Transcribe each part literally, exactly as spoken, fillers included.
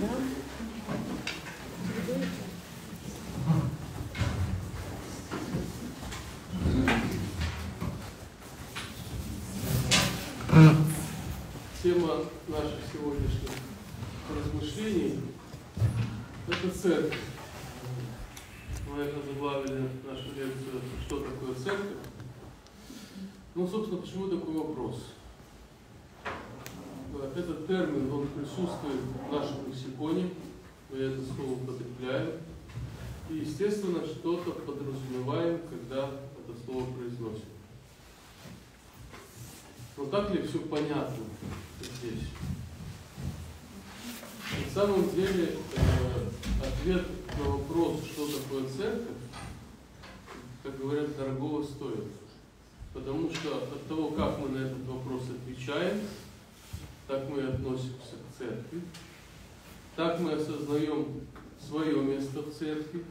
Тема наших сегодняшних размышлений – это церковь. Мы это заглавили нашу лекцию «Что такое церковь?». Ну, собственно, почему такой вопрос? Этот термин, он присутствует в нашем лексиконе, мы это слово употребляем, и, естественно, что-то подразумеваем, когда это слово произносим. Но так ли все понятно здесь? На самом деле, ответ на вопрос, что такое церковь, как говорят, дорого стоит. Потому что от того, как мы на этот вопрос отвечаем, так мы относимся к церкви, так мы осознаем свое место в церкви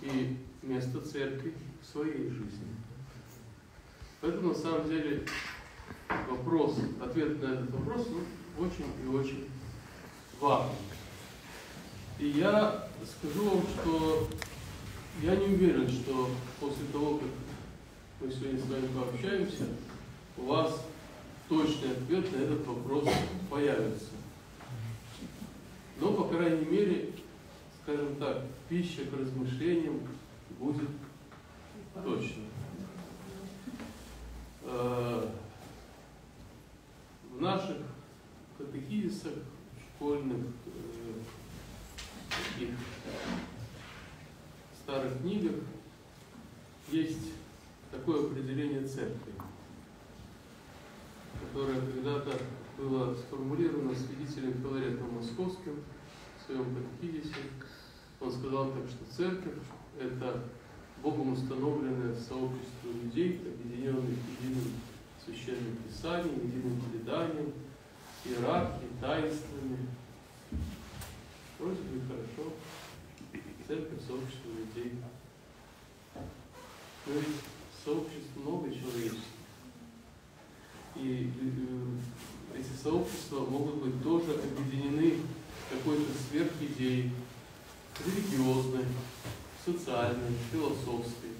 и место церкви в своей жизни. Поэтому, на самом деле, вопрос, ответ на этот вопрос, ну, очень и очень важен. И я скажу вам, что я не уверен, что после того, как мы сегодня с вами пообщаемся, у вас точный ответ на этот вопрос появится. Но, по крайней мере, скажем так, пища к размышлениям будет точно. В наших катехизисах, школьных, таких старых книгах есть такое определение церкви, которое когда-то было сформулировано святителем Филаретом Московским в своем катехизисе. Он сказал так, что церковь – это Богом установленное сообщество людей, объединенных единым священным писанием, единым преданием, иерархией, таинствами. Вроде бы хорошо. Церковь – сообщество людей. Но ведь сообществ много человеческих. И эти сообщества могут быть тоже объединены какой-то сверхидеей, религиозной, социальной, философской.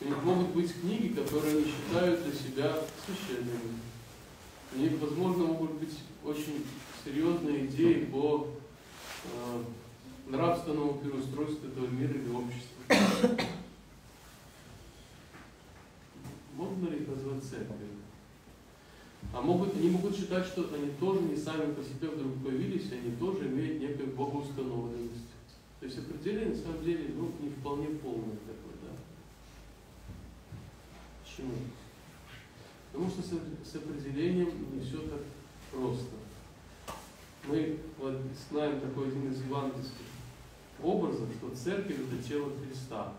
У них могут быть книги, которые они считают для себя священными. У них, возможно, могут быть очень серьезные идеи по э, нравственному переустройству этого мира или общества. Можно ли их назвать церковью? А могут, они могут считать, что они тоже не сами по себе вдруг появились, они тоже имеют некую богоустановленность. То есть определение, на самом деле, ну, не вполне полное такое, да? Почему? Потому что с определением не все так просто. Мы вот знаем такой один из евангельских образов, что церковь – это тело Христа.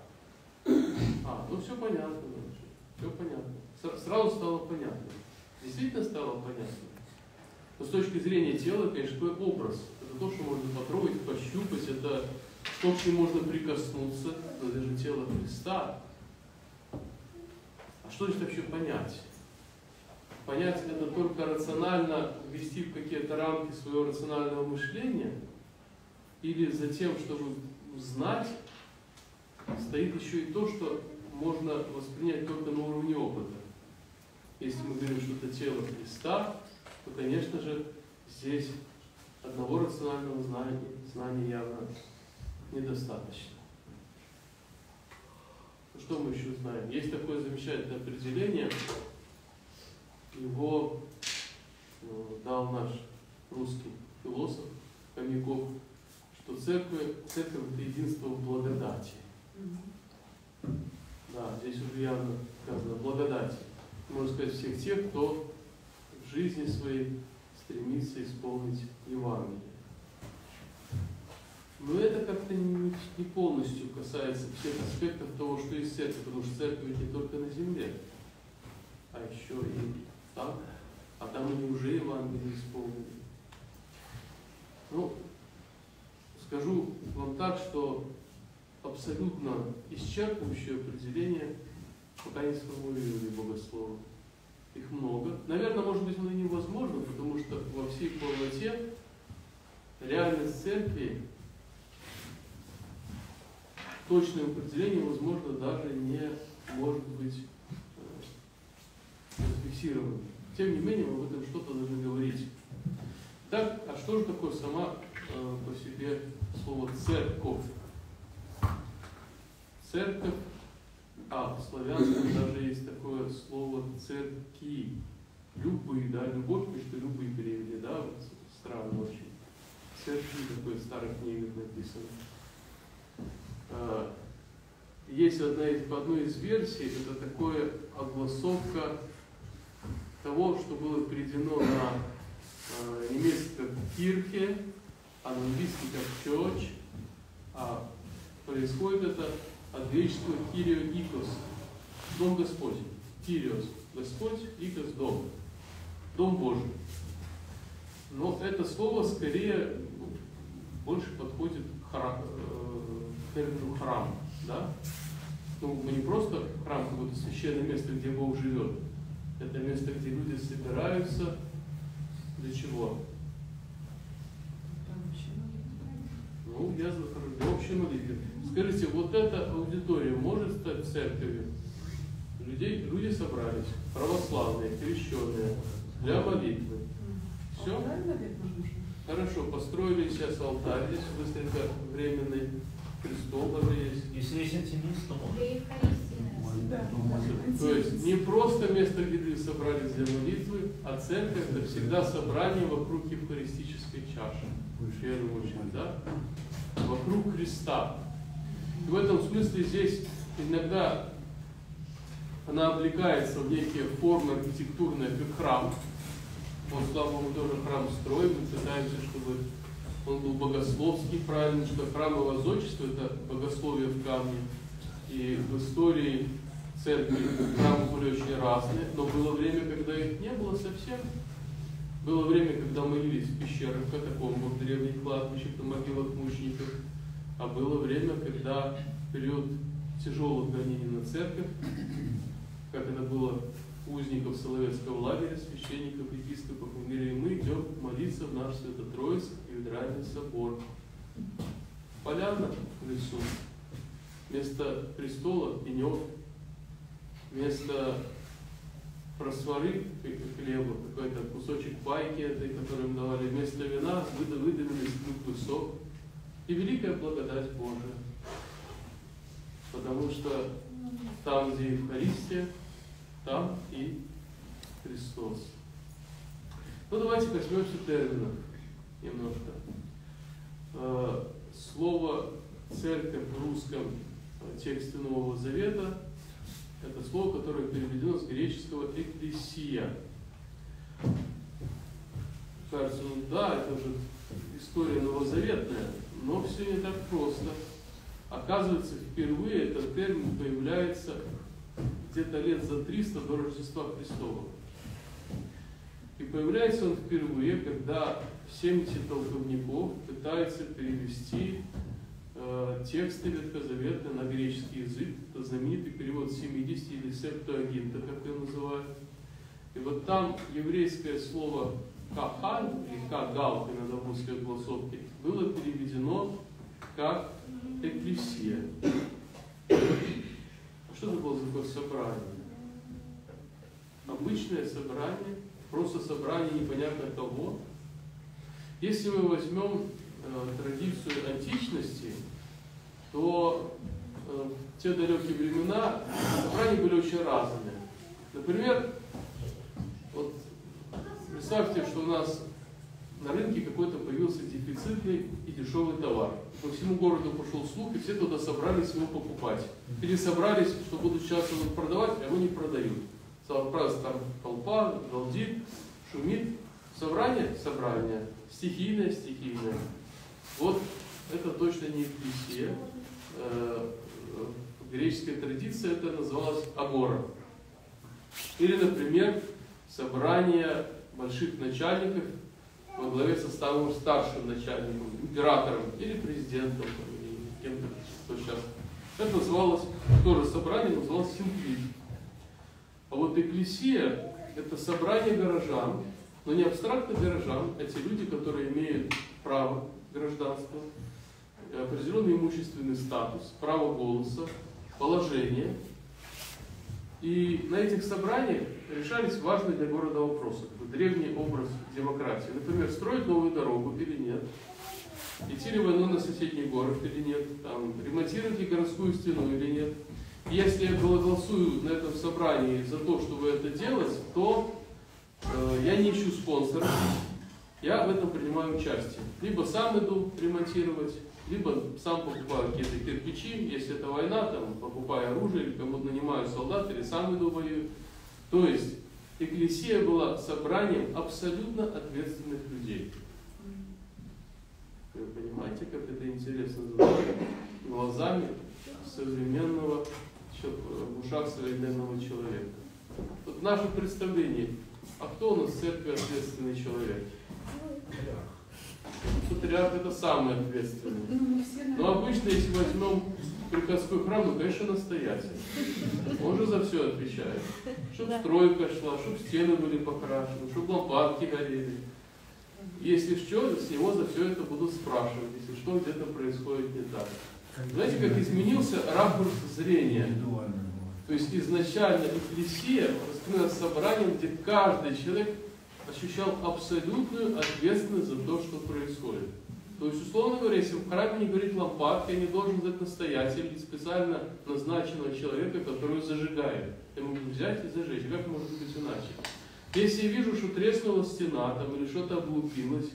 А, ну все понятно, все понятно. Сразу стало понятно. Действительно стало понятно. Но с точки зрения тела, конечно, какой образ. Это то, что можно потрогать, пощупать, это то, к чему можно прикоснуться, но это же тело Христа. А что значит вообще понять? Понять – это только рационально ввести в какие-то рамки своего рационального мышления, или за тем, чтобы знать, стоит еще и то, что можно воспринять только на уровне опыта. Если мы говорим, что это тело Христа, то, конечно же, здесь одного рационального знания, знания явно недостаточно. Что мы еще знаем? Есть такое замечательное определение, его дал наш русский философ Хомяков, что церковь, церковь – это единство в благодати. Да, здесь уже явно сказано благодать. Можно сказать, всех тех, кто в жизни своей стремится исполнить Евангелие. Но это как-то не, не полностью касается всех аспектов того, что есть церковь, потому что церковь не только на земле, а еще и там, а там они уже Евангелие исполнили. Ну, скажу вам так, что абсолютно исчерпывающее определение пока не сформулировали богословы. Их много. Наверное, может быть, оно невозможно, потому что во всей полноте реальность церкви точное определение, возможно, даже не может быть зафиксировано. Тем не менее, мы об этом что-то должны говорить. Так, а что же такое сама э, по себе слово «церковь»? Церковь, а в славянском даже есть такое слово «церкви». Любые, да, любовь, потому что любые перевели, да, вот, странно очень. Церкви, такое в старых книгах написано. Есть одна из, по одной из версий, это такое огласовка того, что было переведено на э, немецком «кирхе», а на английском как «church». А происходит это от греческого «кирио икос» – «дом Господь», «кириос» – «Господь», «икос» – «дом», «дом Божий». Но это слово скорее больше подходит к характеру. Термину храм, да? Ну, не просто храм, какое-то священное место, где Бог живет. Это место, где люди собираются. Для чего? Ну, я захожу для общей молитвы. Скажите, вот эта аудитория может стать церковью? Людей, люди собрались, православные, крещенные, для молитвы. Все? Хорошо, построили сейчас алтарь здесь быстренько временный. Престол даже есть. Если есть антимист, то можно. То есть не просто место, где люди собрались для молитвы, а церковь – это всегда собрание вокруг евхаристической чаши. В первую очередь, да? Вокруг Христа. И в этом смысле здесь иногда она облекается в некие формы архитектурные, как храм. Вот, слава Богу, тоже храм строим, мы пытаемся, чтобы он был богословский, правильно, что храм и лазочество – это богословие в камне. И в истории церкви храмы были очень разные, но было время, когда их не было совсем. Было время, когда молились в пещерах, в катакомбах, в древних кладбищах, на могилах мучеников. А было время, когда в период тяжелых гонений на церковь, как это было узников Соловецкого лагеря, священников, епископов, мы говорили, мы идем молиться в наш Свято-Троицкий кафедральный собор. Поляна в лесу, вместо престола пенек, вместо просворы хлеба, какой-то кусочек пайки этой, которую им давали, вместо вина выдавили скрытый сок. И великая благодать Божия. Потому что там, где Евхаристия, там и Христос. Ну давайте коснемся терминов немножко. Э, слово «церковь» в русском тексте Нового Завета – это слово, которое переведено с греческого «экклесия». Кажется, ну да, это же история новозаветная, но все не так просто. Оказывается, впервые этот термин появляется где-то лет за триста до Рождества Христова. И появляется он впервые, когда семьдесят толковников пытаются перевести э, тексты ветхозаветные на греческий язык. Это знаменитый перевод семидесяти или септуагинта, как его называют. И вот там еврейское слово «кахан» или «кагал» иногда в русской огласовке было переведено как «экклесия». Что это было за такое собрание? Обычное собрание, просто собрание непонятно кого. Если мы возьмем э, традицию античности, то э, в те далекие времена собрания были очень разные. Например, вот представьте, что у нас на рынке какой-то появился дефицитный и дешевый товар. По всему городу пошел слух, и все туда собрались его покупать. Или собрались, что будут сейчас его продавать, а его не продают. Собралась там толпа, галдит, шумит. Собрание? Собрание. Стихийное? Стихийное. Вот это точно не Евклисия. В греческой традиции это называлось агора. Или, например, собрание больших начальников во главе со самым старшим начальником, императором или президентом, или кем-то, что сейчас. Это называлось, тоже собрание называлось синклит. А вот экклесия – это собрание горожан, но не абстрактно горожан, а те люди, которые имеют право гражданства, определенный имущественный статус, право голоса, положение. И на этих собраниях решались важные для города вопросы. Древний образ демократии. Например, строить новую дорогу или нет, идти ли войну на соседний город или нет, там, ремонтировать ли городскую стену или нет. И если я голосую на этом собрании за то, чтобы это делать, то э, я не ищу спонсоров, я в этом принимаю участие. Либо сам иду ремонтировать, либо сам покупаю какие-то кирпичи, если это война, там, покупаю оружие, или кому-то нанимаю солдат, или сам иду воюю. То есть Экклесия была собранием абсолютно ответственных людей. Вы понимаете, как это интересно звучит глазами современного, в ушах современного человека. Вот в нашем представлении, а кто у нас в церкви ответственный человек? Патриарх — это самый ответственный. Но обычно, если возьмем приходской храм, ну, конечно, настоятель. Он же за все отвечает. Чтобы стройка шла, чтобы стены были покрашены, чтобы лампадки горели. Если что, с него за все это будут спрашивать, если что, где-то происходит не так. Знаете, как изменился ракурс зрения? То есть изначально Экклесия воспринималась собранием, где каждый человек ощущал абсолютную ответственность за то, что происходит. То есть, условно говоря, если в храме не горит лампадка, не должен быть настоятель или специально назначенного человека, который зажигает. Я могу взять и зажечь. Как может быть иначе? Если я вижу, что треснула стена там, или что-то облупилось,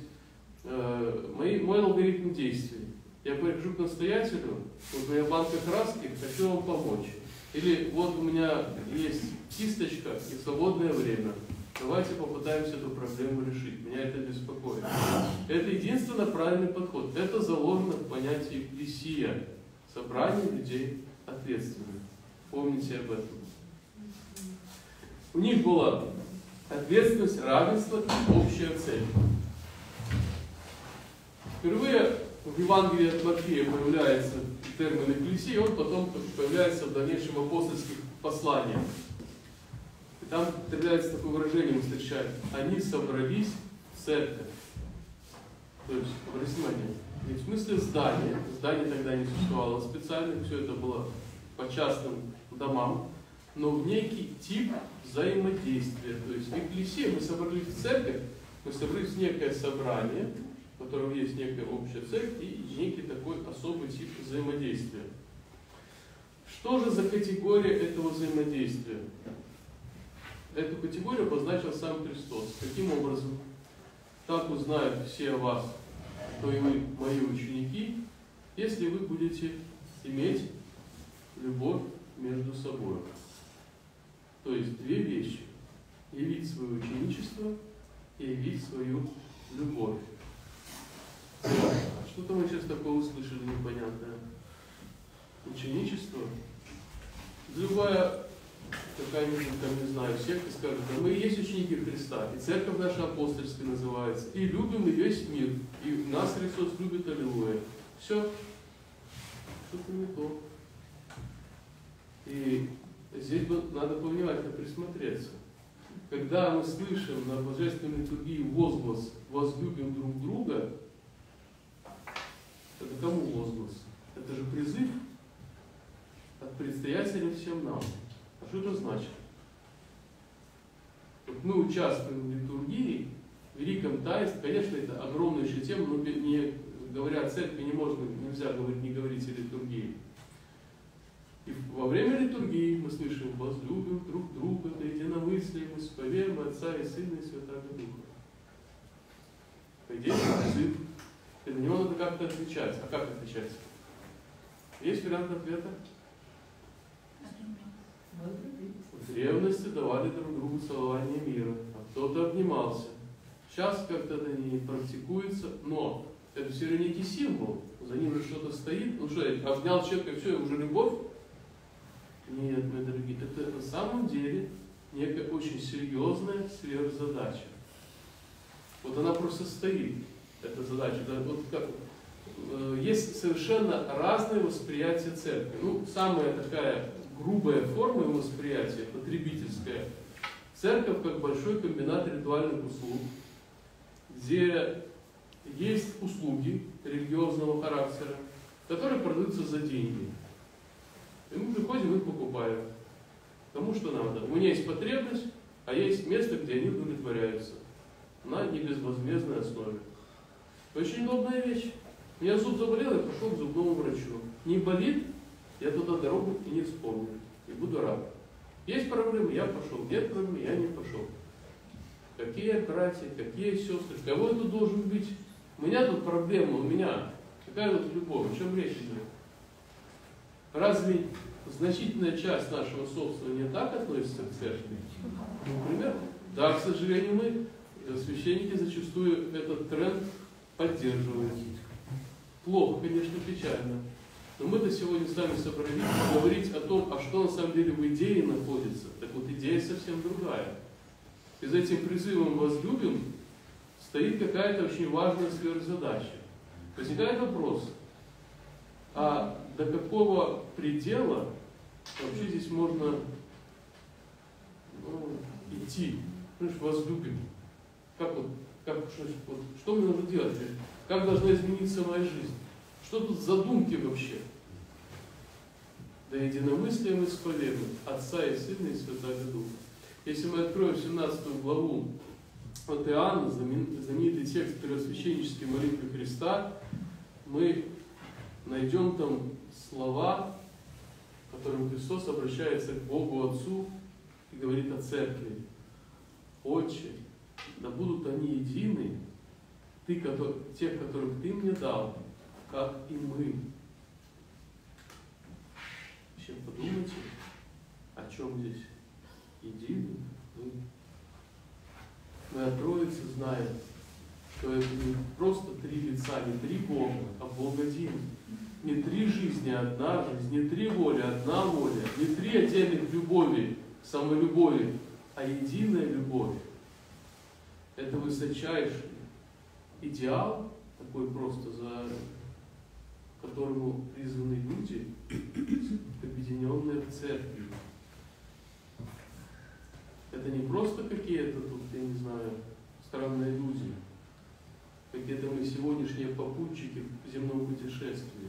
э, мой, мой алгоритм действий. Я прихожу к настоятелю, вот у меня банка краски, хочу вам помочь. Или вот у меня есть кисточка и свободное время. Давайте попытаемся эту проблему решить. Меня это беспокоит. Это единственно правильный подход. Это заложено в понятии «Экклесия» – собрание людей ответственных. Помните об этом. У них была ответственность, равенство и общая цель. Впервые в Евангелии от Матфея появляется термин «Экклесия», и он потом появляется в дальнейшем апостольских посланиях. Там появляется такое выражение, мы встречаем. Они собрались в церковь. То есть, обратите внимание, не в смысле здания. Здание тогда не существовало специально, все это было по частным домам. Но в некий тип взаимодействия. То есть, в Экклесии мы собрались в церковь, мы собрались в некое собрание, в котором есть некая общая цель и некий такой особый тип взаимодействия. Что же за категория этого взаимодействия? Эту категорию обозначил сам Христос. Каким образом? Так узнают все о вас, кто и вы, мои ученики, если вы будете иметь любовь между собой. То есть две вещи. Явить свое ученичество и явить свою любовь. Что-то мы сейчас такое услышали непонятное. Ученичество. Любая какая-нибудь, там, не знаю, секта скажет, да мы и есть ученики Христа, и церковь наша апостольская называется, и любим и весь мир, и нас Христос любит, аллилуйя. Все. Что-то не то. И здесь надо повнимательно присмотреться. Когда мы слышим на божественной литургии возглас «возлюбим друг друга», это кому возглас? Это же призыв от предстоятеля всем нам. А что это значит? Вот мы участвуем в литургии, в великом таинстве, конечно, это огромная еще тема, но не говоря о церкви, не можно, нельзя говорить, не говорить о литургии. И во время литургии мы слышим «возлюбим друг друга, да единомыслие, мы исповедуем Отца и Сына и Святаго Духа». По идее, призыв. И на него надо как-то отвечать. А как отвечать? Есть вариант ответа? В древности давали друг другу целование мира, а кто-то обнимался. Сейчас как-то это не практикуется, но это все равно некий символ. За ним же что-то стоит. Ну что, я обнял человека, и все, уже любовь? Нет, мои дорогие, это на самом деле некая очень серьезная сверхзадача. Вот она просто стоит, эта задача. Вот как, есть совершенно разные восприятия церкви. Ну, самая такая грубая форма восприятия, потребительская. Церковь как большой комбинат ритуальных услуг, где есть услуги религиозного характера, которые продаются за деньги. И мы приходим и их покупаем. Тому, что надо. У меня есть потребность, а есть место, где они удовлетворяются. На небезвозмездной основе. Очень удобная вещь. У меня зуб заболел, я пошел к зубному врачу. Не болит, я туда дорогу и не вспомню. И буду рад. Есть проблемы, я пошел. Нет проблем, я не пошел. Какие братья, какие сестры, кого я тут должен бить? У меня тут проблема, у меня. Какая вот любовь, о чем речь идет? Разве значительная часть нашего собствования так относится к церкви? Например, да, к сожалению, мы, священники, зачастую этот тренд поддерживают. Плохо, конечно, печально. Но мы-то сегодня с вами собрались говорить о том, а что на самом деле в идее находится. Так вот, идея совсем другая. И за этим призывом «возлюбим» стоит какая-то очень важная сверхзадача. Возникает вопрос, а до какого предела вообще здесь можно, ну, идти? Понимаешь, возлюбим. Как вот, как, что, вот, что мне нужно делать? Как должна измениться моя жизнь? Что тут за думки вообще? Да единомыслием исповедуем Отца и Сына и Святаго Духа. Если мы откроем семнадцатую главу от Иоанна, знаменитый текст первосвященнической молитвы Христа, мы найдем там слова, которым Христос обращается к Богу Отцу и говорит о церкви. «Отче, да будут они едины, ты, который, тех, которых ты мне дал, как и мы». Вообще подумайте, о чем здесь. Едины мы. Мы о Троице знаем, что это не просто три лица, не три Бога, а Бог один. Не три жизни, а одна жизнь, не три воли, а одна воля, не три отдельных любови, самолюбови, а единая любовь. Это высочайший идеал, такой просто, за которому призваны люди, объединенные в церкви. Это не просто какие-то тут, я не знаю, странные люди, какие-то мы сегодняшние попутчики в земном путешествии.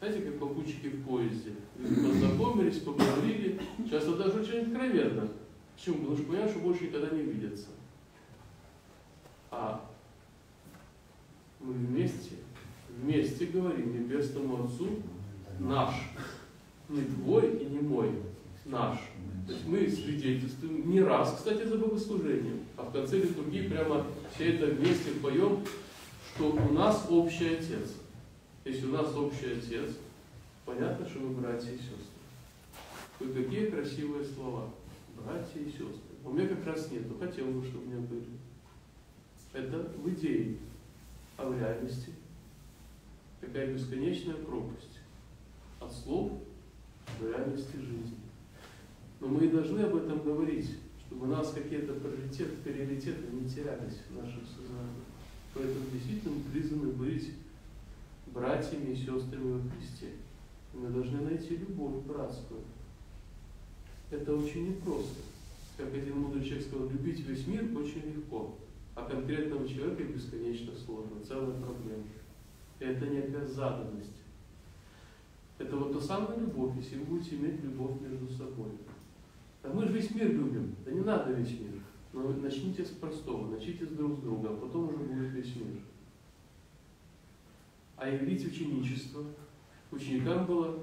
Знаете, как попутчики в поезде. Мы познакомились, поговорили, часто даже очень откровенно. Почему? Потому что понимаешь, что больше никогда не видятся. А мы вместе, вместе говорим Небесному Отцу наш. Не твой и не мой, наш. То есть мы свидетельствуем не раз, кстати, за богослужением, а в конце литургии прямо все это вместе поем, что у нас общий Отец. Если у нас общий Отец, понятно, что мы братья и сестры. Вы какие красивые слова. Братья и сестры. У меня как раз нет, но хотел бы, чтобы у меня были. Это в идее, а в реальности такая бесконечная пропасть. От слов до реальности жизни. Но мы и должны об этом говорить, чтобы у нас какие-то приоритеты, приоритеты не терялись в нашем сознании. Поэтому действительно мы призваны быть братьями и сестрами во Христе. И мы должны найти любовь братскую. Это очень непросто. Как один мудрый человек сказал, любить весь мир очень легко, а конкретного человека бесконечно сложно, целая проблема. И это некая заданность. Это вот та самая любовь, если вы будете иметь любовь между собой. А мы же весь мир любим. Да не надо весь мир. Но начните с простого, начните с друг с друга, а потом уже будет весь мир. А явить ученичество. Ученикам было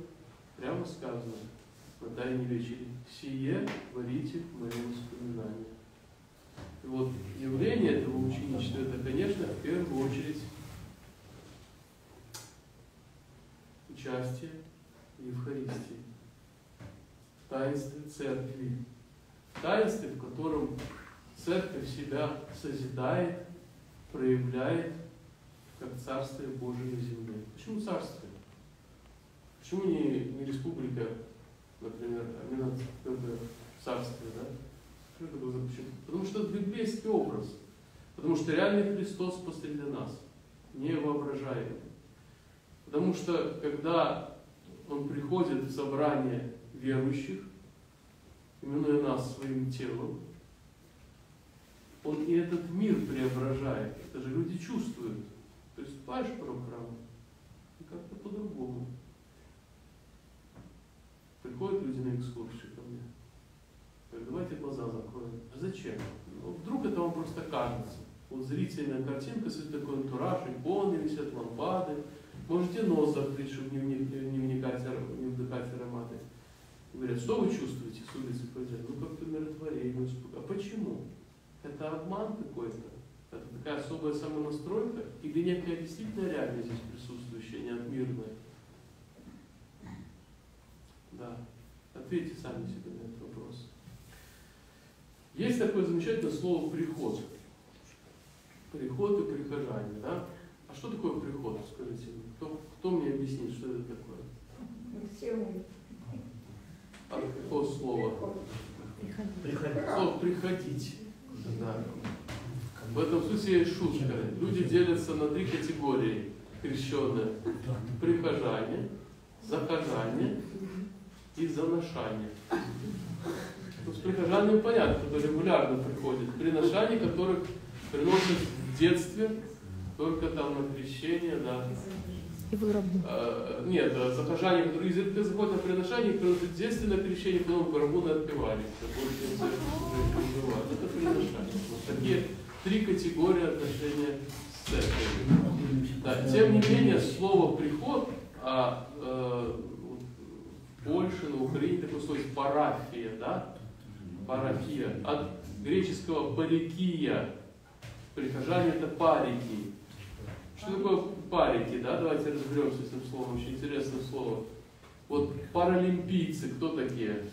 прямо сказано на Тайной вечере. «Сие творите в моем воспоминании». И вот явление этого ученичества, это, конечно, в первую очередь участие в Евхаристии. Таинстве церкви. Таинстве, в котором церковь себя созидает, проявляет, как Царствие Божие на земле. Почему Царствие? Почему не, не республика, например, а именно Царствие, да? Потому что это библейский образ. Потому что реальный Христос посреди нас, невоображаемый. Потому что, когда Он приходит в собрание верующих, именуя нас своим телом, Он и этот мир преображает. Это же люди чувствуют. То есть ваш программа и как-то по-другому. Приходят люди на экскурсию ко мне. Говорят, давайте глаза закроем. А зачем? Ну, вдруг это вам просто кажется. Вот зрительная картинка, такой антураж, иконы висят, лампады. Можете нос закрыть, чтобы не, не, не вникать, не вдыхать ароматы. Говорят, что вы чувствуете с улицы подъезд? Ну, как-то умиротворение, успокоение. А почему? Это обман какой-то. Это такая особая самонастройка или некая действительно реальность здесь присутствующая, не отмирная? Да. Ответьте сами себе на этот вопрос. Есть такое замечательное слово «приход». Приход и прихожане, да? А что такое приход, скажите? Кто, кто мне объяснит, что это такое? А какое слово? Приходить. Слово «приходить». Да. В этом смысле есть шутка. Люди делятся на три категории крещеные. Прихожане, захожане и заношане. Ну, с прихожанами понятно, которые регулярно приходят. Приношане, которых приносят в детстве, только там на крещение, да. И а, нет, захожане, которые изредка заходят на приношение, приносят в детстве на крещение, потом горбуны отпевались. Это приношание. Вот такие три категории отношения с церковью. Да, тем не менее, слово «приход», а э, в Польше, на Украине такое слово «парафия», да? Парафия. От греческого «парикия». Прихожане – это парики. Что такое парики, да? Давайте разберемся с этим словом, очень интересное слово. Вот паралимпийцы, кто такие?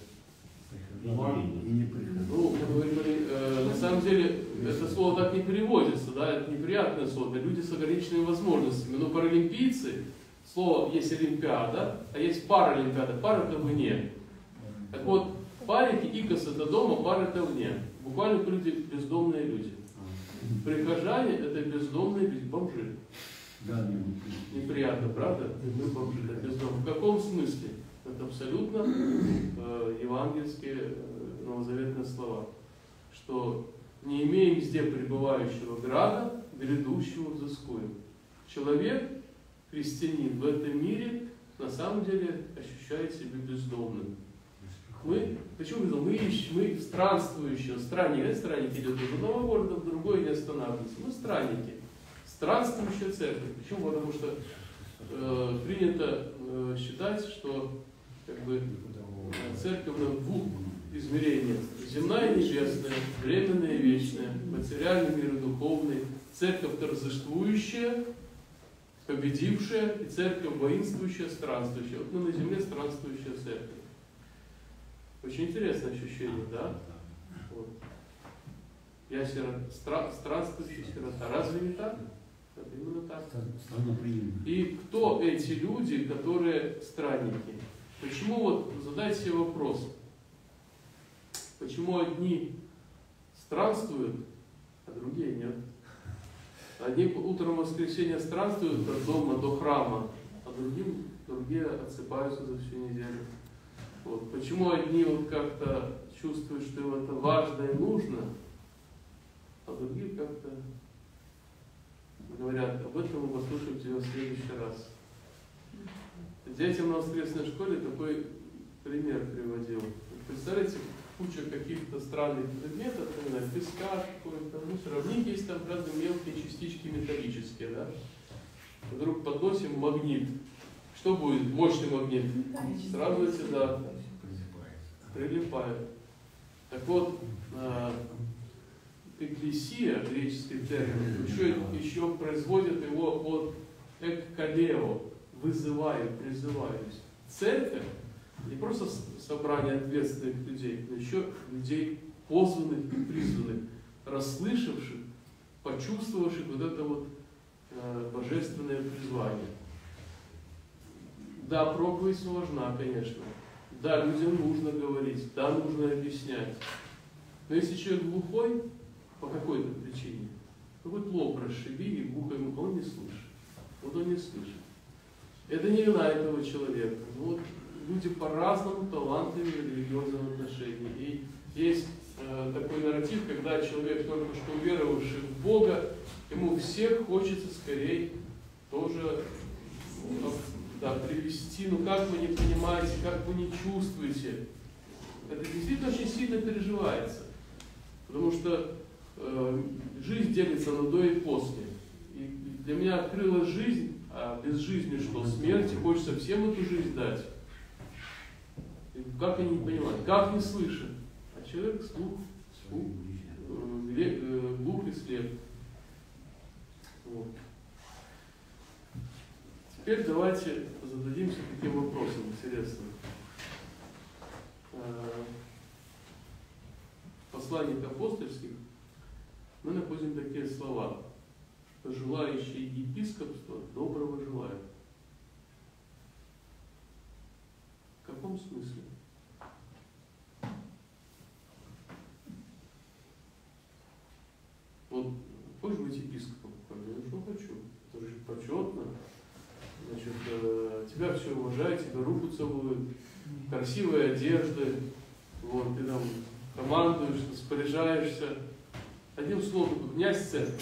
Ну, говорили, э, на самом деле, это слово так не переводится, да, это неприятное слово, это люди с ограниченными возможностями. Но паралимпийцы, слово есть олимпиада, а есть паралимпиада, пара это вне. Так вот, парики, икос это дома, пара это вне. Буквально люди бездомные люди. Прихожане это бездомные люди, бомжи. Неприятно, правда? Мы бомжи, это бездомные. В каком смысле? Это абсолютно э, евангельские э, новозаветные слова, что не имеем везде пребывающего града, грядущего взыскуем. Человек, христианин в этом мире на самом деле ощущает себя бездомным. Мы, почему бездомным? Мы ищем, мы странствующие, странники, странники идет из одного города в другой, не останавливаются. Мы странники, странствующая церковь. Почему? Потому что э, принято э, считать, что как бы церковь на двух измерениях. Земная и небесная, временная и вечная, материальный мир и духовный, церковь торжествующая, победившая, и церковь воинствующая, странствующая. Вот мы на земле странствующая церковь. Очень интересное ощущение, да? Вот. Я стра странствующий сирота. Разве не так? Это именно так. И кто эти люди, которые странники? Почему, вот задайте себе вопрос, почему одни странствуют, а другие нет? Одни утром воскресенья странствуют от дома до храма, а другим, другие отсыпаются за всю неделю. Вот. Почему одни вот как-то чувствуют, что им это важно и нужно, а другие как-то говорят, об этом мы послушаем тебя в следующий раз. Детям на воскресной школе такой пример приводил. Представляете, куча каких-то странных предметов, например, песка, какой-то мусор. В них есть там разные мелкие частички металлические, да? Вдруг подносим магнит. Что будет? Мощный магнит. Сравнивайте, да. Прилипает. Так вот, эклесия, греческий термин, еще, еще производит его от эккалео. Вызываю, призываюсь. Церковь не просто собрание ответственных людей, но еще людей позванных и призванных, расслышавших, почувствовавших вот это вот э, божественное призвание. Да, проповедь важна, конечно. Да, людям нужно говорить, да, нужно объяснять. Но если человек глухой, по какой-то причине, какой-то лоб расшиби и глухо ему, он не слышит. Вот он не слышит. Это не вина этого человека. Вот люди по-разному талантливы в религиозном отношении. И есть э, такой нарратив, когда человек, только что уверовавший в Бога, ему всех хочется скорее тоже да, привести, ну как вы не понимаете, как вы не чувствуете. Это действительно очень сильно переживается, потому что э, жизнь делится на до и после. И для меня открылась жизнь, а без жизни что? Смерти, хочется всем эту жизнь дать. И как они не понимают, как не слышат. А человек слух, слух, э, глух и слеп. Вот. Теперь давайте зададимся таким вопросом интересным. В посланиях апостольских мы находим такие слова: желающие епископства доброго желают. В каком смысле? Вот хочешь быть епископом? Я что хочу. Это же почетно. Значит, тебя все уважают, тебя руку целуют, красивые одежды, вот, ты там командуешь, распоряжаешься. Одним словом, князь церкви.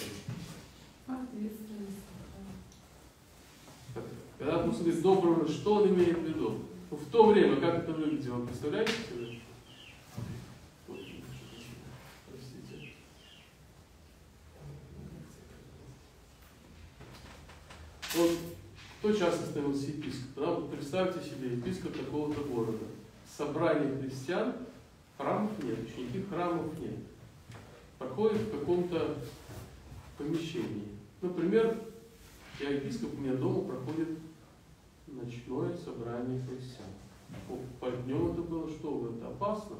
Когда он говорит доброго, что он имеет в виду? Ну, в то время, как это выглядело, вы представляете себе? Простите. Вот. Кто часто становился епископом? Да? Представьте себе епископ такого-то города. Собрание христиан, храмов нет, ученики храмов нет. Проходит в каком-то помещении. Например, я епископ, у меня дома проходит ночное собрание христиан. О, по днем это было что? Это опасно.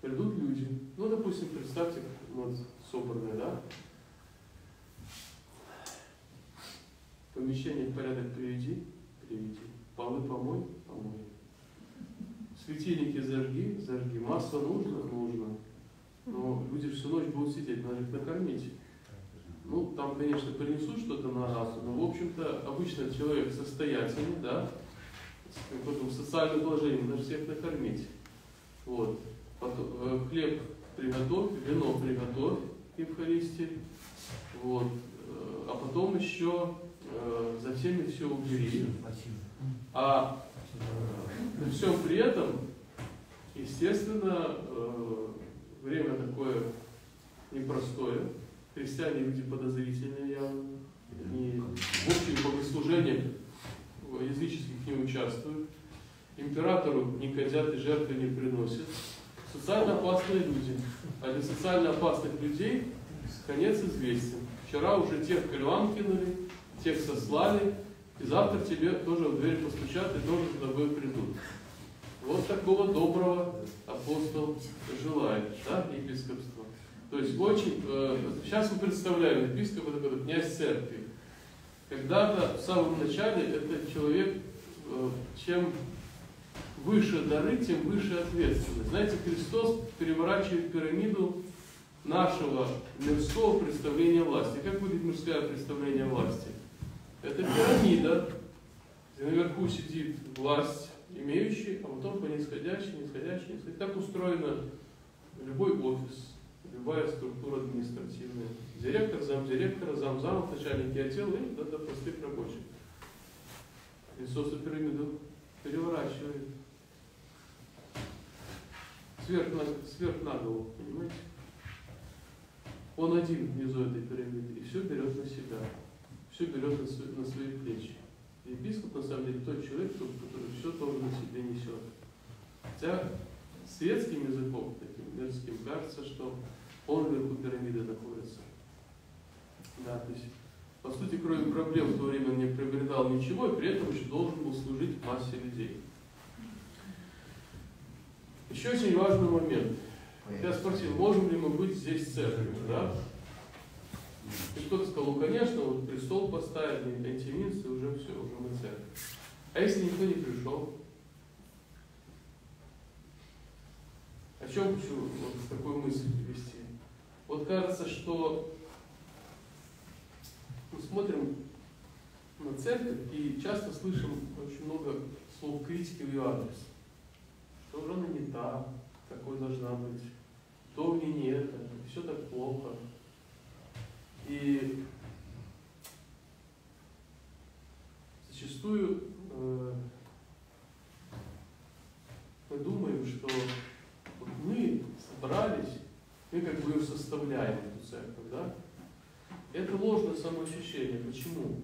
Придут люди. Ну, допустим, представьте, вот собранное, да? Помещение в порядок приведи, приведи. Полы помой, помой. Светильники зажги, зажги. Масса нужно, нужно. Но люди всю ночь будут сидеть, надо их накормить. Ну, там, конечно, принесут что-то на расу, но, в общем-то, обычно человек состоятельный, да, с каким-то социальным положением, надо всех накормить. Вот. Потом, хлеб приготовь, вино приготовь, Евхаристии. Вот. А потом еще за всеми все убери. А при всем при этом, естественно, время такое непростое. Христиане люди подозрительные явно. Они в общем богослужениях языческих не участвуют. Императору не кадят и жертвы не приносят. Социально опасные люди. А для социально опасных людей конец известен. Вчера уже тех кальван кинули, тех сослали, и завтра тебе тоже в дверь постучат и тоже с тобой придут. Вот такого доброго апостол желает, да, епископства. То есть очень, э, сейчас мы представляем, епископ это такой князь церкви. Когда-то в самом начале этот человек, э, чем выше дары, тем выше ответственность. Знаете, Христос переворачивает пирамиду нашего мирского представления власти. Как будет мирское представление власти? Это пирамида, где наверху сидит власть имеющая, а потом по нисходящей, нисходящей, нисходящей. Так устроено любой офис, любая структура административная. Директор, замдиректора, замзамов, начальники отдела и до простых рабочих. Христос пирамиду переворачивает сверх на, сверх на голову, понимаете? Он один внизу этой пирамиды и все берет на себя, все берет на свои, на свои плечи. Епископ, на самом деле, тот человек, который все тоже на себе несет. Хотя светским языком, таким мирским, кажется, что он вверху пирамиды находится. Да, то есть, по сути, кроме проблем, в то время он не приобретал ничего, и при этом еще должен был служить массе людей. Еще очень важный момент. Я спросил, можем ли мы быть здесь церковью, да? И кто-то сказал, ну конечно, вот престол поставили, антиминцы, уже все, уже мы церковь. А если никто не пришел? О чем хочу вот такую мысль привести? Вот кажется, что мы смотрим на церковь и часто слышим очень много слов критики в ее адрес. Что же она не та, такой должна быть. То в ней не это, все так плохо. И Это ложное самоощущение. Почему?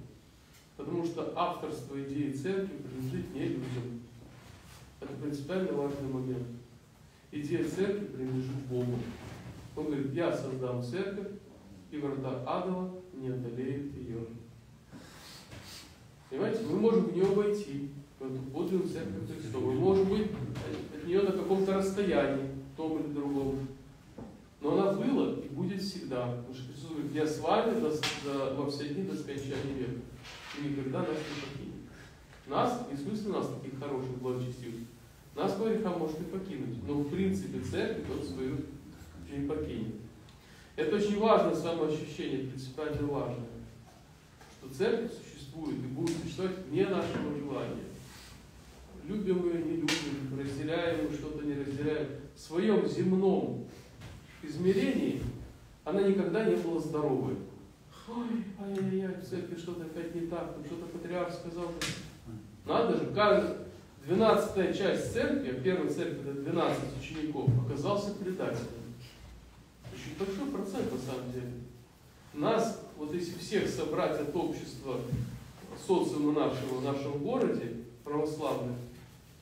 Потому что авторство идеи церкви принадлежит не людям. Это принципиально важный момент. Идея церкви принадлежит Богу. Он говорит, я создам церковь, и врата адова не одолеет ее. Понимаете, мы можем в нее войти, в эту подлинную церковь Христову. Мы можем быть от нее на каком-то расстоянии, том или другом. Но она была и будет всегда. Потому что Христос говорит, я с вами до, до, во все дни до скончания века. И никогда нас не покинет. Нас, не в смысле нас, таких хороших, благочестивых, нас по грехам может и покинуть. Но в принципе церковь он свою не покинет. Это очень важное самоощущение, принципиально важное. Что церковь существует и будет существовать не нашего желания. Любим ее, не любим, разделяем ее, что-то не разделяем. В своем земном измерении она никогда не была здоровой. Ой, ай-яй-яй, в церкви что-то опять не так, там что-то патриарх сказал. Надо же, каждая двенадцатая часть церкви, а первая церковь это двенадцать учеников, оказался предателем. Очень большой процент на самом деле. Нас, вот если всех собрать от общества, социума нашего, в нашем городе, православных,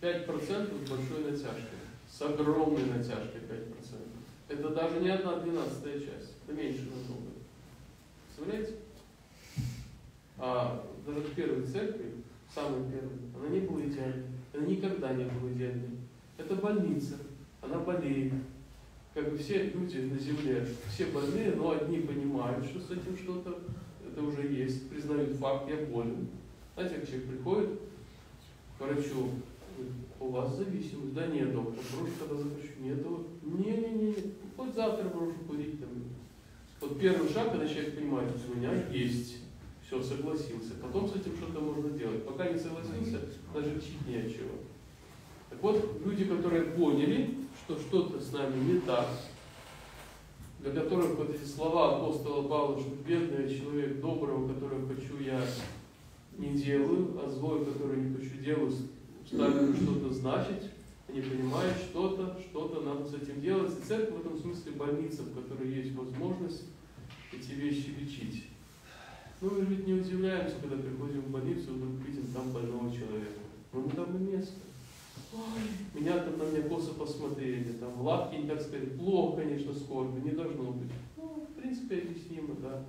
пять процентов большой натяжкой. С огромной натяжкой пять процентов. Это даже не одна двенадцатая часть, это меньше намного. Представляете? А даже в первой церкви, самой первой, она не была идеальной. Она никогда не была идеальной. Это больница. Она болеет. Как бы все люди на земле, все больные, но одни понимают, что с этим что-то, это уже есть, признают факт, я болен. Знаете, как человек приходит к врачу, говорит, у вас зависимость, да нет, доктор, брошу, когда захочу, нет, не-не-не, хоть завтра брошу курить там. Вот первый шаг, когда человек понимает, что у меня есть, все, согласился, потом с этим что-то можно делать, пока не согласился, даже чуть не от чего. Так вот, люди, которые поняли, что что-то с нами не так, для которых вот эти слова апостола Павла, что бедный человек доброго, которого хочу, я не делаю, а злой, который не хочу, делаю, ставлю что-то значить, они понимают, что-то, что-то надо с этим делать. И церковь в этом смысле больница, в которой есть возможность эти вещи лечить. Ну, мы ведь не удивляемся, когда приходим в больницу и вдруг видим там больного человека. Но мы там и место. Ой, меня там на меня косо посмотрели, там лапки не так сказали, плохо, конечно, скорби, не должно быть. Ну, в принципе, объяснимо, да.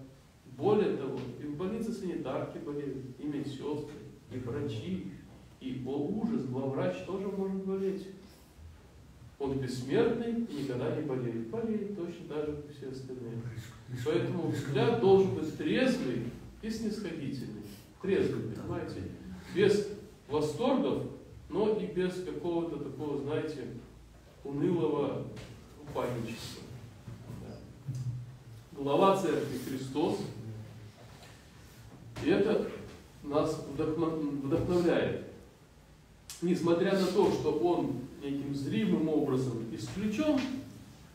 Более того, и в больнице санитарки болеют, и медсестры, и врачи, и, о ужас, главврач тоже может болеть. Он бессмертный и никогда не болеет. Болеет точно так же, как все остальные. Поэтому взгляд должен быть трезвый и снисходительный. Трезвый, понимаете? Без восторгов, но и без какого-то такого, знаете, унылого упадничества. Да. Глава церкви Христос. И это нас вдохновляет. Несмотря на то, что он неким зримым образом исключен,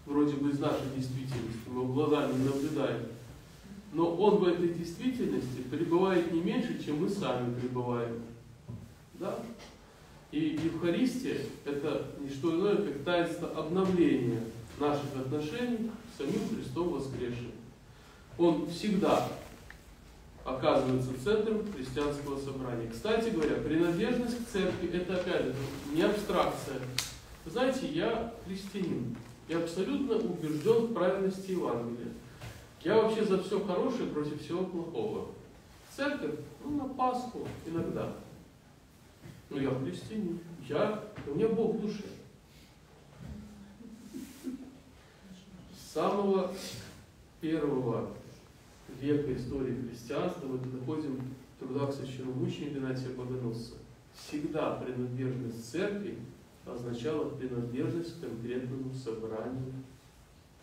вроде бы из нашей действительности, мы его глазами не наблюдаем, но он в этой действительности пребывает не меньше, чем мы сами пребываем. Да? И Евхаристия – это не что иное, как таинство обновления наших отношений с самим Христом воскресшим. Он всегда оказывается центром христианского собрания. Кстати говоря, принадлежность к церкви – это, опять же, не абстракция. Вы знаете, я христианин. Я абсолютно убежден в правильности Евангелия. Я вообще за все хорошее против всего плохого. Церковь, ну, на Пасху иногда. Но я христианин. Я, у меня Бог в душе. С самого первого века истории христианства мы находим в трудах священномученика Игнатия Богоносца. Всегда принадлежность церкви означала принадлежность к конкретному собранию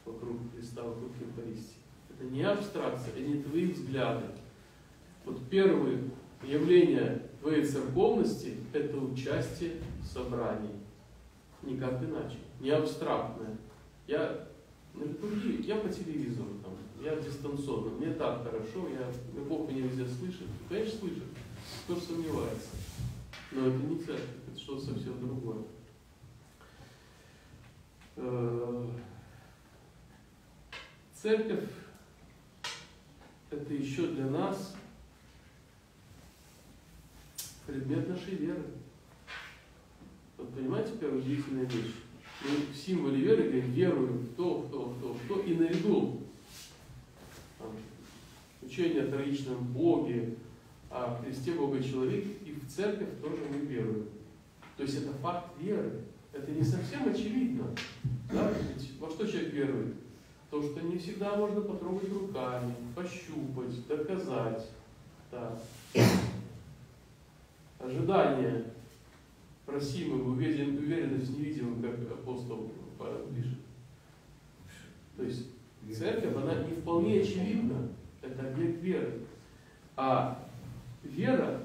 вокруг Христа, вокруг Евхаристии. Это не абстракция, это не твои взгляды. Вот первое явление твоей церковности – это участие в собрании. Никак иначе, не абстрактное. Я на литургии, я по телевизору там. Я дистанционно, мне так хорошо, я, Бог меня везде слышит. Конечно, слышит, кто же сомневается. Но это не церковь, это что-то совсем другое. Церковь – это еще для нас предмет нашей веры. Вот понимаете, какая удивительная вещь? Мы в символе веры говорим, веруем в то, в то, в то, в то, и наряду там, учение о трагичном Боге, о Христе Бога и человеке, и в церковь тоже мы веруем. То есть это факт веры. Это не совсем очевидно. Да? Во что человек верует? То, что не всегда можно потрогать руками, пощупать, доказать. Да. Ожидание просимого, уверенность в невидимом, как апостол Павел пишет. То есть церковь, она не вполне очевидна. Это объект веры. А вера,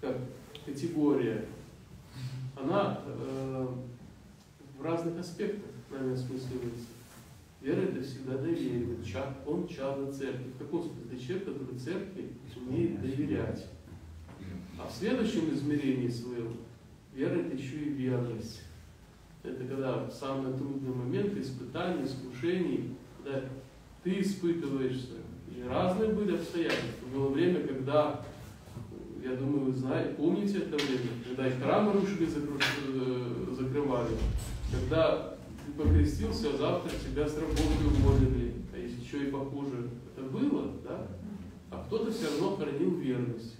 как категория, она э, в разных аспектах нами осмысливается. Вера — это всегда доверие. Он чадо церкви. В каком смысле? Человек, который церкви умеет доверять. А в следующем измерении своем вера — это еще и верность. Это когда в самые трудные моменты, испытаний, искушений, когда ты испытываешься. И разные были обстоятельства. Было время, когда, я думаю, вы знаете, помните это время, когда и храмы рушили, закрывали, когда ты покрестился, а завтра тебя с работы уволили, а если еще и похуже. Это было, да? А кто-то все равно хранил верность,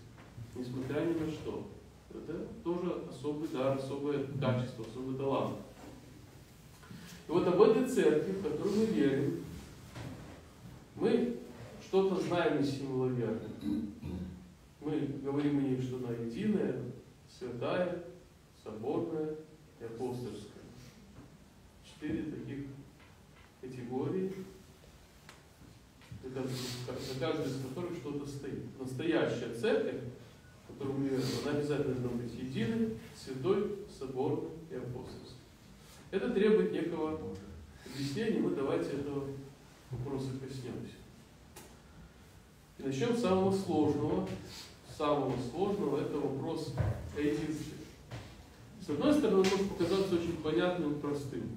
несмотря ни на что. Это тоже особый дар, особое качество, особый талант. И вот об этой церкви, в которую мы верим, мы что-то знаем из символа веры. Мы говорим о ней, что она единая, святая, соборная и апостольская. Четыре таких категории, за каждой из которых что-то стоит. Настоящая церковь, которую мы верим, она обязательно должна быть единой, святой, соборной и апостольской. Это требует некого объяснения, мы давайте этого вопроса коснемся. И начнем с самого сложного. Самого сложного — это вопрос о единстве. С одной стороны, он может показаться очень понятным и простым,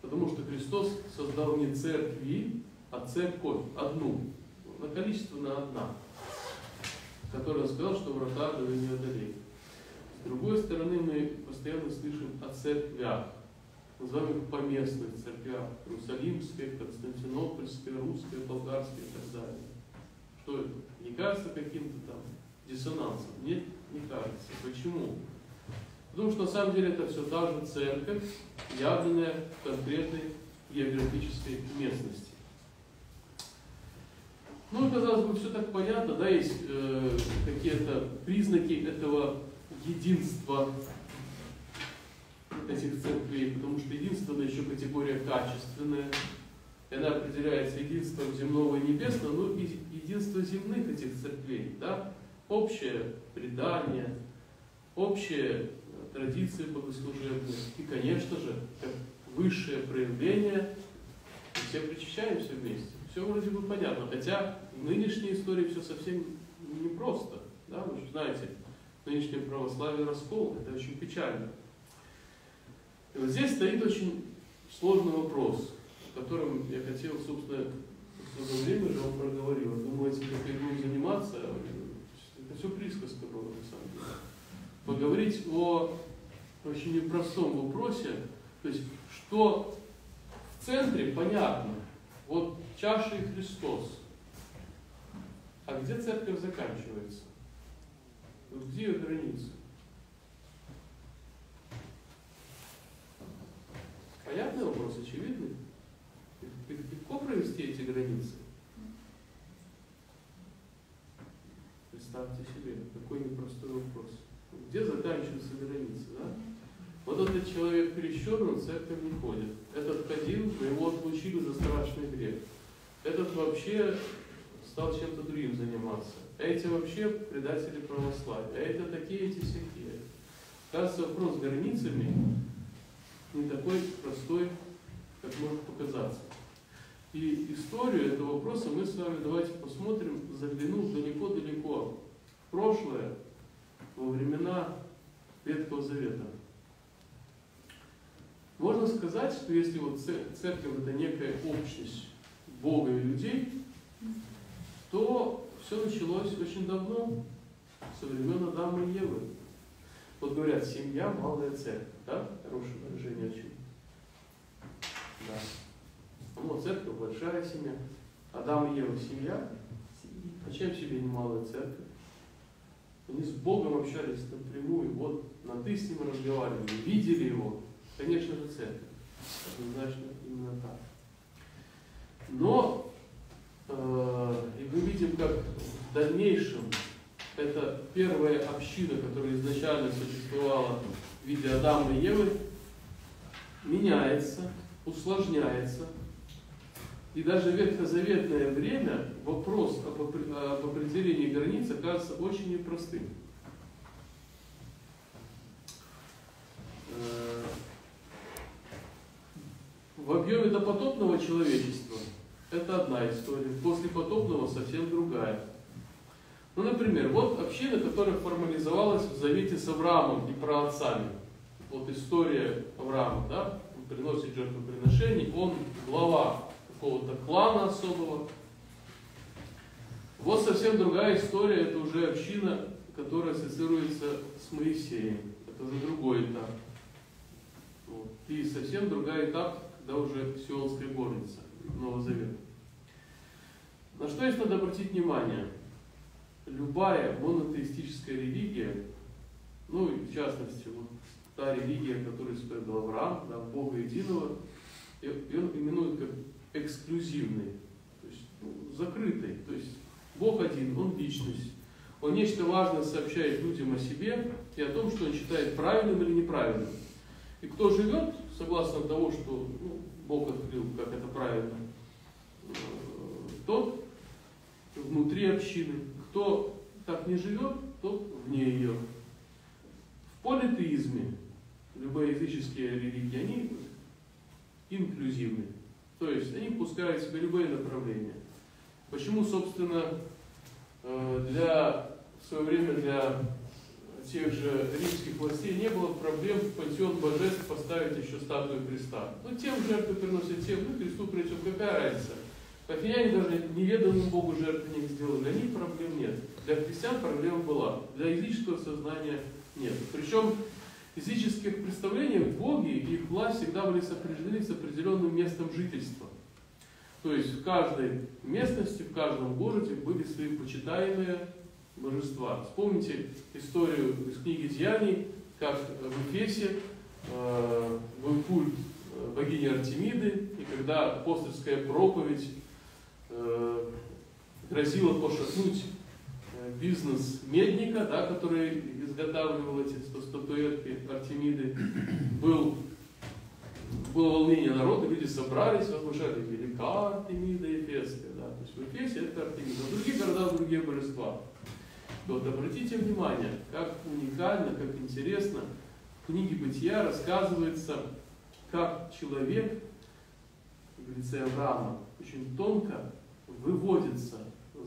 потому что Христос создал не церкви, а церковь одну, на количество на одна, которая сказала, что врата дали не одолели. С другой стороны, мы постоянно слышим о церквях, называем их поместных церквях, Иерусалимская, Константинопольская, Русская, Болгарская и так далее. Что это? Не кажется каким-то там диссонансом? Нет, не кажется. Почему? Потому что на самом деле это все та же церковь, явленная в конкретной географической местности. Ну и, казалось бы, все так понятно, да, есть э, какие-то признаки этого единства этих церквей, потому что единство — это еще категория качественная, и она определяется единством земного и небесного, но и единство земных этих церквей, да? Общее предание, общие традиции богослужебные и, конечно же, как высшее проявление, все причащаемся вместе. Все вроде бы понятно, хотя в нынешней истории все совсем непросто, да? Вы же знаете, нынешнее православие раскол, это очень печально. И вот здесь стоит очень сложный вопрос, о котором я хотел, собственно, в то время же он проговорил. Думаю, если я буду заниматься, это все присказка была, на самом деле. Поговорить о очень непростом вопросе, то есть, что в центре понятно, вот чаша и Христос, а где церковь заканчивается? Вот где ее граница? Понятный вопрос, очевидный. Легко провести эти границы? Представьте себе, какой непростой вопрос. Где заканчиваются границы? Да? Вот этот человек крещен, он в церковь не ходит. Этот ходил, но его отлучили за страшный грех. Этот вообще стал чем-то другим заниматься. А эти вообще предатели православия. А это такие, эти всякие. Кажется, вопрос с границами не такой простой, как может показаться. И историю этого вопроса мы с вами давайте посмотрим, заглянув далеко-далеко в прошлое, во времена Ветхого Завета. Можно сказать, что если вот церковь — это некая общность Бога и людей, то все началось очень давно, со времен Адама и Евы. Вот говорят, семья – малая церковь, да? Хорошее выражение очень. Да. Ну, вот церковь – большая семья. Адам и Ева – семья. А чем себе не малая церковь? Они с Богом общались напрямую, вот на «ты» с ним разговаривали, видели его. Конечно же, церковь. Однозначно именно так. Но, э, и мы видим, как в дальнейшем эта первая община, которая изначально существовала в виде Адама и Евы, меняется, усложняется. И даже в ветхозаветное время вопрос об, об определении границ оказывается очень непростым. В объеме допотопного человечества это одна история, после потопного совсем другая. Ну, например, вот община, которая формализовалась в завете с Авраамом и праотцами. Вот история Авраама, да, он приносит жертвоприношений, он глава какого-то клана особого. Вот совсем другая история, это уже община, которая ассоциируется с Моисеем. Это уже другой этап. Вот. И совсем другой этап, когда уже Сионская горница, Новый Завет. На что здесь надо обратить внимание? Любая монотеистическая религия, ну и в частности вот та религия, которую исповедовал Авраам, да, Бога единого, ее именуют как эксклюзивной, то есть, ну, закрытой. То есть Бог один, Он личность. Он нечто важное сообщает людям о себе и о том, что он считает правильным или неправильным. И кто живет согласно того, что, ну, Бог открыл, как это правильно, тот внутри общины. Кто так не живет, тот вне ее. В политеизме любые языческие религии, они инклюзивны. То есть они впускают в себя любые направления. Почему, собственно, для, в свое время для тех же римских властей не было проблем в пантеон божеств поставить еще статую Христа. Ну, тем жертву приносят, тем, ну, Христу причем, какая разница? Афиняне даже неведомому Богу жертвы не сделали, для них проблем нет. Для христиан проблема была, для языческого сознания нет. Причем языческих представлений боги и их власть всегда были сопряжены с определенным местом жительства. То есть в каждой местности, в каждом городе были свои почитаемые божества. Вспомните историю из книги «Деяний», как в Эфесе э, был культ богини Артемиды, и когда апостольская проповедь э, грозила пошатнуть бизнес медника, да, который изготавливал эти статуэтки Артемиды, был, было волнение народа, люди собрались, возмущали: велика Артемида Эфесская. Да. То есть в Эфесе это Артемида, в других городах другие божества. Вот, обратите внимание, как уникально, как интересно в книге «Бытия» рассказывается, как человек в лице Авраама очень тонко выводится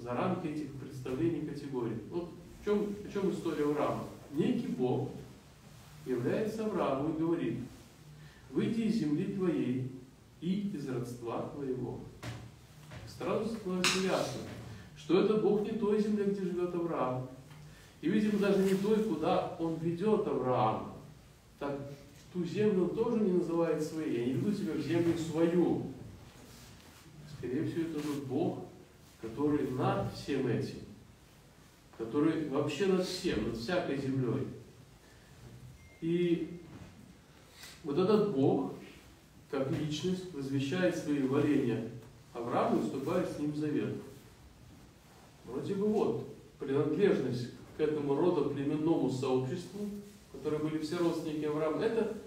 за рамки этих представлений категорий. Вот в чем, в чем история Авраама. Некий Бог является Аврааму и говорит: «Выйди из земли твоей и из родства твоего». Сразу становится ясно, что это Бог не той земли, где живет Авраам. И, видимо, даже не той, куда он ведет Авраама. Так, ту землю он тоже не называет своей. Я не веду тебя в землю свою. Скорее всего, это тот Бог, который над всем этим, который вообще над всем, над всякой землей. И вот этот Бог, как личность, возвещает свои варенья Аврааму и вступает с ним в завет. Вроде бы вот, принадлежность к этому родоплеменному сообществу, которые были все родственники Авраама, это,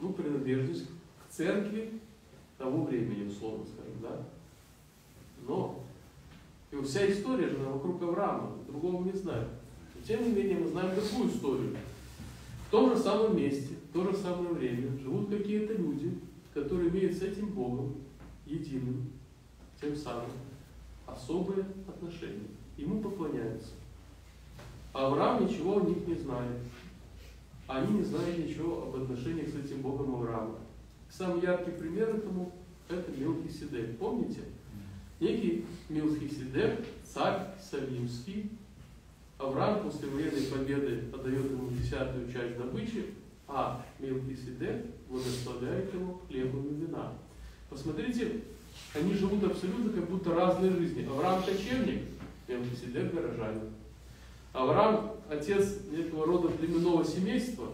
ну, принадлежность к церкви того времени, условно скажем, да. Но и вся история же вокруг Авраама, другого не знаем. Но, тем не менее, мы знаем другую историю. В том же самом месте, в то же самое время живут какие-то люди, которые имеют с этим Богом, единым, тем самым, особые отношения. Ему поклоняются. А Авраам ничего о них не знает. Они не знают ничего об отношениях с этим Богом Авраама. Самый яркий пример этому – это Милхиседек. Помните? некий Милхиседек, царь Савимский. Авраам после военной победы отдает ему десятую часть добычи, а Милхиседек благословляет ему хлебом и вина. Посмотрите, они живут абсолютно как будто разные жизни. Авраам кочевник, Милхиседек горожанин. Авраам отец некого рода племенного семейства,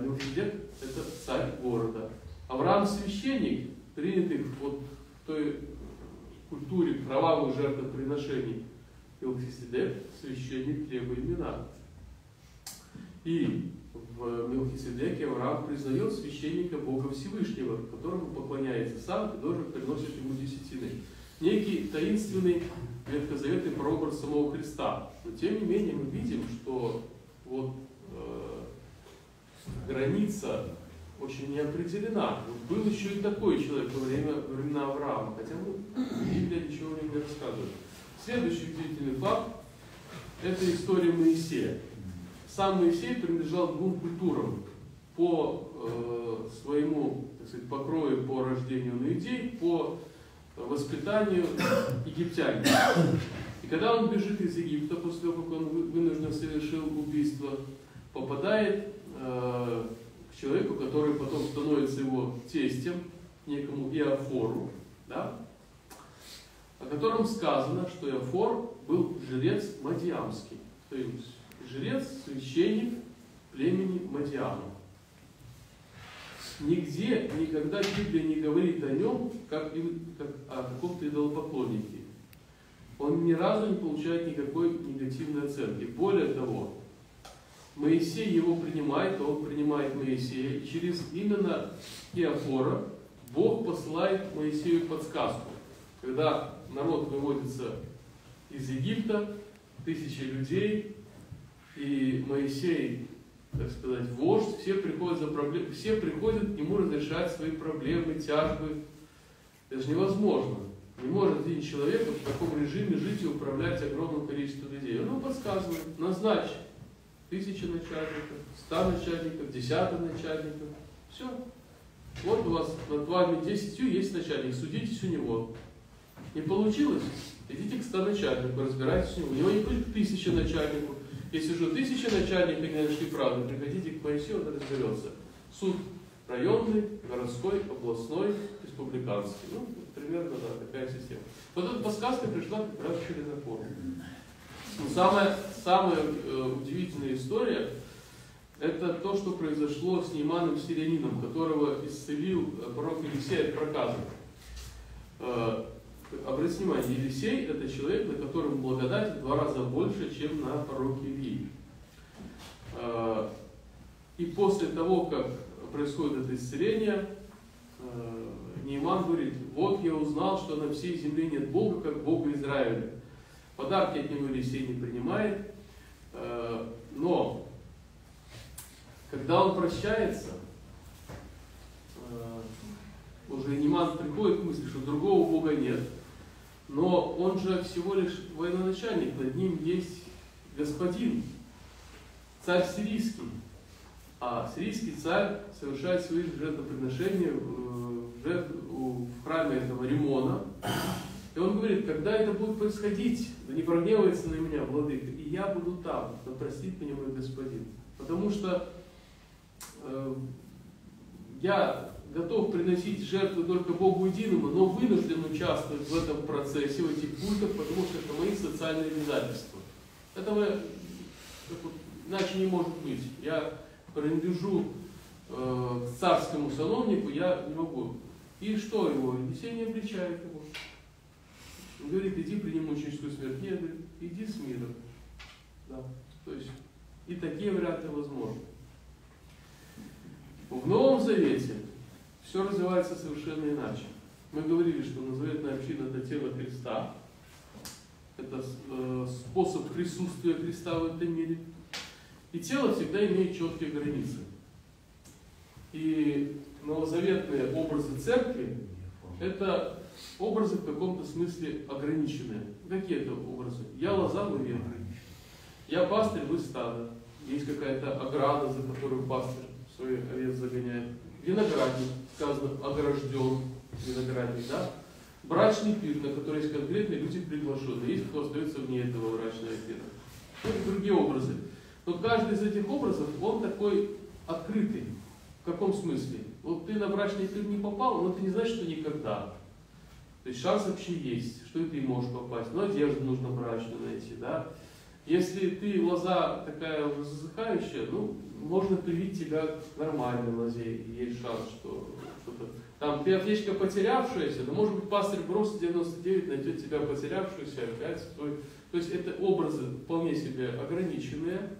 Милхиседек это царь города. Авраам священник, принятый вот в той культуре кровавых жертвоприношений. Милхиседек священник хлеба и вина. И в Милхиседеке Авраам признает священника Бога Всевышнего, которому поклоняется сам, который приносит ему десятины. Некий таинственный ветхозаветный прообраз самого Христа. Но тем не менее мы видим, что вот э, граница очень неопределена. Был еще и такой человек во время времена Авраама, хотя ну, Библия ничего не рассказывает. Следующий удивительный факт – это история Моисея. Сам Моисей принадлежал двум культурам. По э, своему, так сказать, покрою, по рождению на идей, по воспитанию египтянина. И когда он бежит из Египта, после того, как он вынужден совершил убийство, попадает э, к человеку, который потом становится его тестем, некому Иофору, да? О котором сказано, что Иофор был жрец мадиамский, то есть жрец, священник племени Мадиама. Нигде, никогда Библия не говорит о нем, как, как о каком-то идолопоклоннике. Он ни разу не получает никакой негативной оценки. Более того, Моисей его принимает, а он принимает Моисея. И через именно Иофора Бог посылает Моисею подсказку. Когда народ выводится из Египта, тысячи людей, и Моисей, так сказать, вождь, все приходят, за проблем... все приходят ему разрешать свои проблемы, тяжбы. Это же невозможно. Не может один человек в таком режиме жить и управлять огромным количеством людей. Он подсказывает, назначь тысячи начальников, ста начальников, десяток начальников. Все. Вот у вас над вами десятью есть начальник, судитесь у него. Не получилось? Идите к ста начальнику, разбирайтесь с ним. У него не будет к тысяче начальнику. Если же тысяча начальников не нашли правду, приходите к Моисею, он разберется. Суд районный, городской, областной, республиканский. Ну, примерно, да, такая система. Вот эта подсказка пришла как раз через опору. Самая, самая э, удивительная история, это то, что произошло с Нееманом Сирианином, которого исцелил пророк Елисей от проказа. Э, Обратите внимание, Елисей – это человек, на котором благодать в два раза больше, чем на пророке Илии. И после того, как происходит это исцеление, Нееман говорит: «Вот я узнал, что на всей земле нет Бога, как Бога Израиля». Подарки от него Елисей не принимает, но когда он прощается, уже Нееман приходит к мысли, что другого Бога нет. Но он же всего лишь военачальник, над ним есть господин, царь сирийский. А сирийский царь совершает свои жертвоприношения в храме этого Римона. И он говорит: когда это будет происходить, да не прогневается на меня владыка, и я буду там, да простит меня мой господин. Потому что э, я готов приносить жертвы только Богу единому, но вынужден участвовать в этом процессе, в этих культах, потому что это мои социальные обязательства. Этого иначе не может быть. Я принадлежу э, к царскому сановнику, я не могу. И что его? Елисей не обличает его. Он говорит: иди прими мученическую смерть. Нет, говорит, иди с миром. Да. То есть и такие варианты возможны. В Новом Завете все развивается совершенно иначе. Мы говорили, что новозаветная община – это тело Христа. Это э, способ присутствия Христа в этом мире. И тело всегда имеет четкие границы. И новозаветные образы церкви – это образы в каком-то смысле ограниченные. Какие это образы? Я лоза, вы ветви. Я пастырь, вы стадо. Есть какая-то ограда, за которую пастырь свой овец загоняет. Виноградник, сказано, огражден виноградник, да? брачный пир, на который есть конкретные люди приглашенные, есть кто остается вне этого брачного пира. Это другие образы. Но каждый из этих образов, он такой открытый. В каком смысле? Вот ты на брачный пир не попал, но ты не знаешь, что никогда. То есть шанс вообще есть, что и ты можешь попасть. Но одежду нужно брачную найти, да? Если ты лоза такая уже засыхающая, ну, можно привить тебя к нормальной лозе. Есть шанс, что что-то... Там ты овечка потерявшаяся, да, может быть, пастырь броса девяносто девять найдет тебя потерявшуюся опять. То есть это образы вполне себе ограниченные,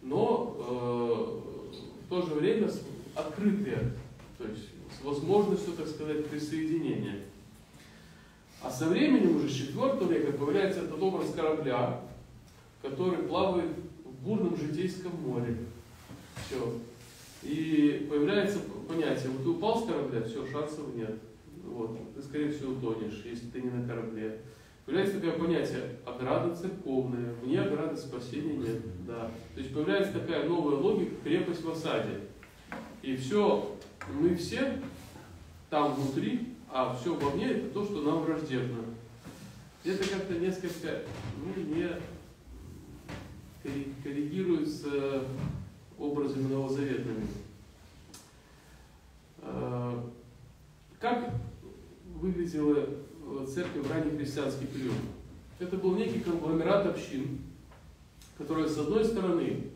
но э, в то же время открытые, то есть с возможностью, так сказать, присоединения. А со временем уже с четвёртого века появляется этот образ корабля, который плавает в бурном житейском море. Все. И появляется понятие, вот ты упал с корабля, все, шансов нет. Вот. Ты, скорее всего, утонешь, если ты не на корабле. Появляется такое понятие ограда церковная, вне ограды спасения нет. Да. То есть появляется такая новая логика, крепость в осаде. И все, мы все там внутри, а все во мне это то, что нам враждебно. Это как-то несколько, ну, не коррегирует с образами новозаветными. Как выглядела церковь в ранний христианский период? Это был некий конгломерат общин, которые, с одной стороны,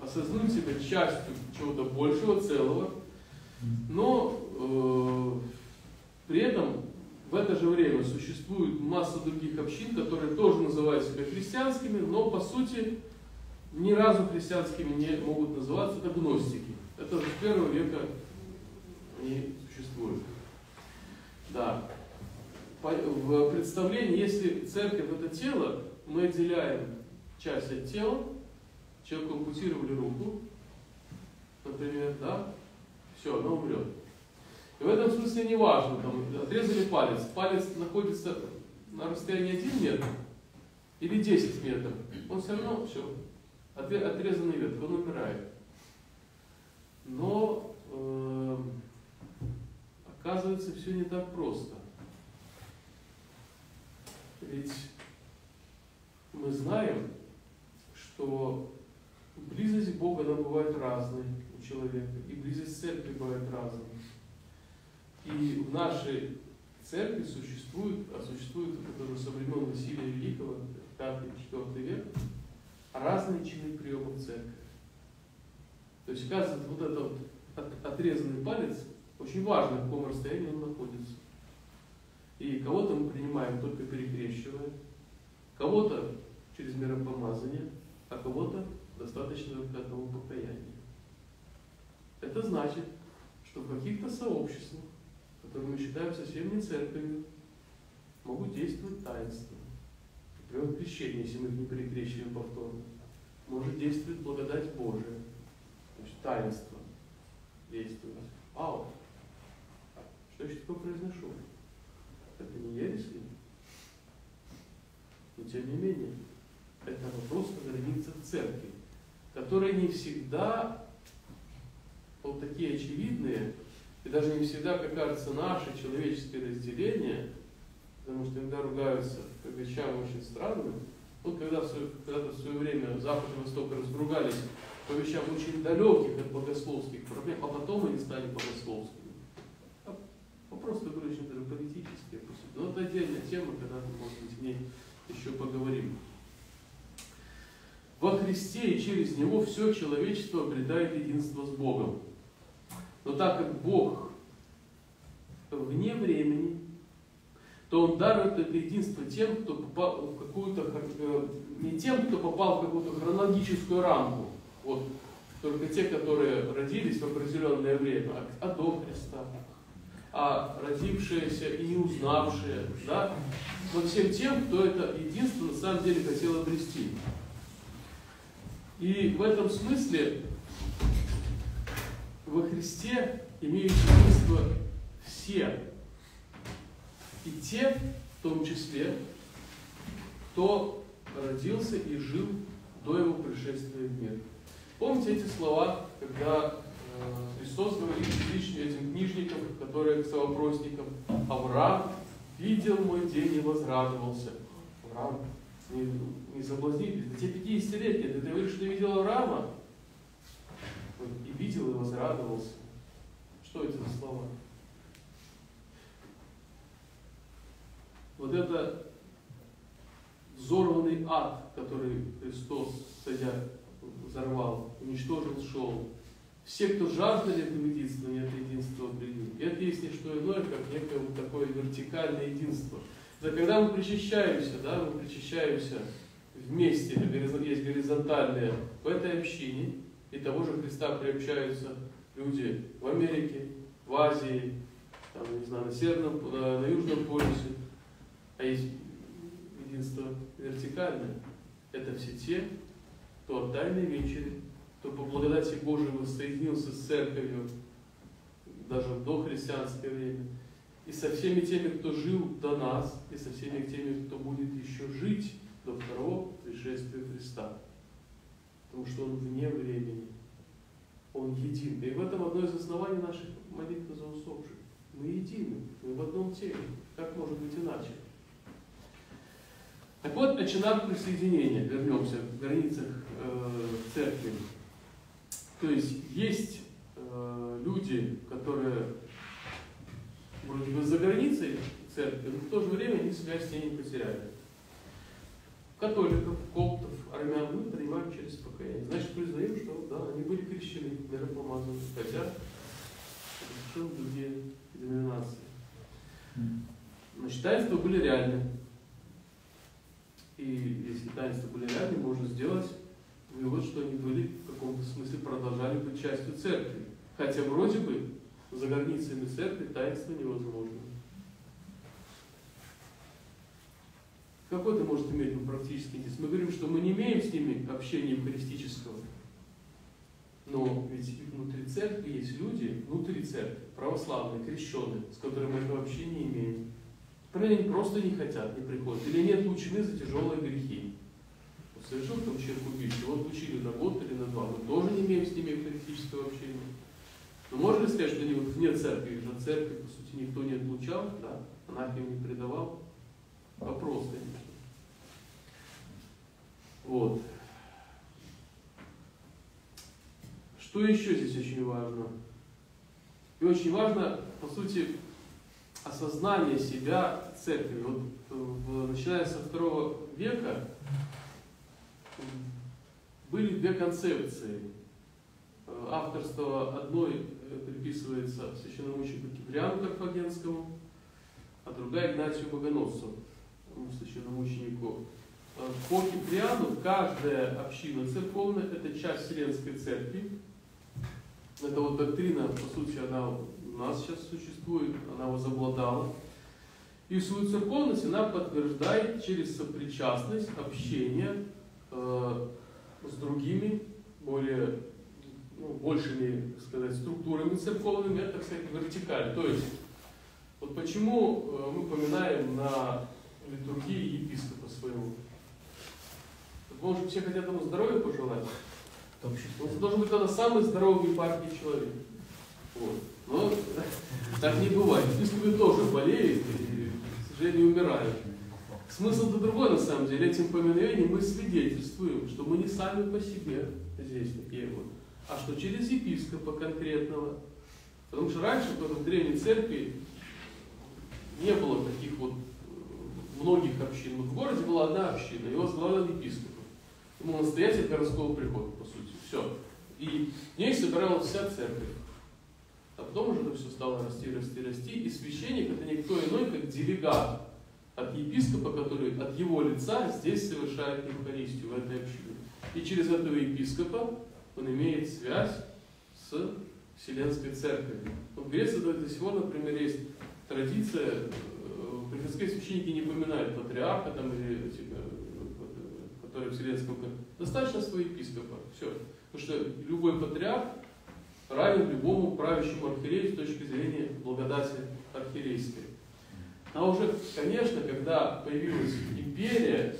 осознают себя частью чего-то большего, целого, но э, при этом в это же время существует масса других общин, которые тоже называют себя христианскими, но по сути ни разу христианскими не могут называться, это гностики. Это с первого века не существует. Да. В представлении, если церковь это тело, мы отделяем часть от тела, человеку ампутировали руку, например, да, все, она умрет. И в этом смысле не важно, там, отрезали палец, палец находится на расстоянии один метр или десять метров, он все равно все, отрезанный ветвь, он умирает. Но э, оказывается, все не так просто. Ведь мы знаем, что близость Бога она бывает разной у человека, и близость церкви бывает разной. И в нашей церкви существует, а существует это уже со времен Василия Великого, пятый-четвёртый век, разные чины приемов церкви. То есть, оказывается, вот этот вот отрезанный палец, очень важно, в каком расстоянии он находится. И кого-то мы принимаем только перекрещивая, кого-то через миропомазание, а кого-то достаточно только одного покаяния. Это значит, что в каких-то сообществах, которые мы считаем совсем не церковью, могут действовать таинства. Например, крещение, если мы их не перекрещиваем повторно, может действовать благодать Божия. То есть таинство действует. Ау! Что я сейчас такое произношу? Это не ересь ли? Но тем не менее, это вопрос о границах церкви, которые не всегда вот такие очевидные, и даже не всегда, как кажется, наше человеческое разделение, потому что иногда ругаются по вещам очень странным. Вот когда когда-то в свое время Запад и Восток разругались по вещам очень далеких от богословских проблем, а потом они стали богословскими. А вопросы были очень даже политические, по сути. Но это отдельная тема, когда-то, может быть, в ней еще поговорим. Во Христе и через Него все человечество обретает единство с Богом. Но так как Бог вне времени, то Он дарует это единство тем, кто попал в какую-то, не тем, кто попал в какую-то хронологическую рамку. Вот, только те, которые родились в определенное время, а до Христа, а родившиеся и не узнавшие, да? Но всем тем, кто это единство на самом деле хотел обрести. И в этом смысле во Христе имеют единство все, и те, в том числе, кто родился и жил до Его пришествия в мир. Помните эти слова, когда Христос говорит этим книжникам, которые к совопросникам: Авраам видел мой день и возрадовался. Авраам, не, не соблазнитесь, да тебе пятидесятилетие, ты говоришь, что ты видел Авраама? И видел, и возрадовался. Что это за слова? Вот это взорванный ад, который Христос, сойдя, взорвал, уничтожил, шел. Все, кто жаждали этого единства, нет единства придут. И это есть не что иное, как некое вот такое вертикальное единство. Это когда мы причащаемся, да, мы причащаемся вместе, есть горизонтальное, в этой общине, и того же Христа приобщаются люди в Америке, в Азии, там, не знаю, на Северном, на, на Южном полюсе. А есть единство вертикальное. Это все те, кто от Тайной Вечери, кто по благодати Божией воссоединился с Церковью, даже в дохристианское время, и со всеми теми, кто жил до нас, и со всеми теми, кто будет еще жить до второго пришествия Христа. Потому что Он вне времени, Он един. И в этом одно из оснований наших молитв за усопших. Мы едины, мы в одном теле. Как может быть иначе? Так вот, о чинах присоединения, вернемся в границах э, церкви. То есть, есть э, люди, которые вроде бы за границей церкви, но в то же время они себя с ней не потеряли. Католиков, коптов, армян мы принимаем через покаяние. Значит, признаем, что да, они были крещены, миропомазаны, хотя совершенно другие деноминации. Значит, таинства были реальны. И если таинства были реальны, можно сделать вывод, что они были в каком-то смысле продолжали быть частью церкви. Хотя вроде бы за границами церкви таинство невозможно. Какой это может иметь практический интерес? Мы говорим, что мы не имеем с ними общения евхаристического. Но ведь внутри церкви есть люди, внутри церкви, православные, крещенные, с которыми мы вообще не имеем. Например, они просто не хотят, не приходят. Или они отлучены за тяжелые грехи. Вот совершил там черкубищу, его отлучили на год или на два. Мы тоже не имеем с ними евхаристического общения. Но можно сказать, что они вот вне церкви, их на церкви, по сути, никто не отлучал, да, анафему не предавал. Вопрос, конечно. Вот. Что еще здесь очень важно? И очень важно, по сути, осознание себя церкви. Вот, в, начиная со второго века были две концепции. Авторство одной приписывается священномученику Киприану Карфагенскому, а другая Игнатию Богоносцу, священномученику. По Киприану каждая община церковная – это часть Вселенской Церкви. Эта вот доктрина, по сути, она у нас сейчас существует, она возобладала. И свою церковность она подтверждает через сопричастность, общение э, с другими, более, ну, большими, так сказать, структурами церковными. Это, кстати, вертикаль. То есть, вот почему мы поминаем на литургии епископа своего? Потому что все хотят ему здоровья пожелать. Он должен быть тогда самый здоровый в епархии человек. Вот. Но так не бывает. Епископы тоже болеют и, к сожалению, умирают. Смысл-то другой, на самом деле. Этим поминовением мы свидетельствуем, что мы не сами по себе здесь такие вот, а что через епископа конкретного. Потому что раньше, когда в древней церкви не было таких вот многих общин. Вот в городе была одна община, его возглавлял епископ. Ему настоятель городского прихода, по сути. Все. И в ней собиралась вся церковь. А потом уже это все стало расти, расти, расти. И священник — это никто иной, как делегат от епископа, который от его лица здесь совершает Евхаристию, в этой общине. И через этого епископа он имеет связь с Вселенской Церковью. В Греции до сих пор, например, есть традиция, прихожанские священники не поминают патриарха, там, или, типа, который в Вселенском, достаточно своего епископа. Все. Потому что любой патриарх равен любому правящему архиерею с точки зрения благодати архиерейской. А уже, конечно, когда появилась империя,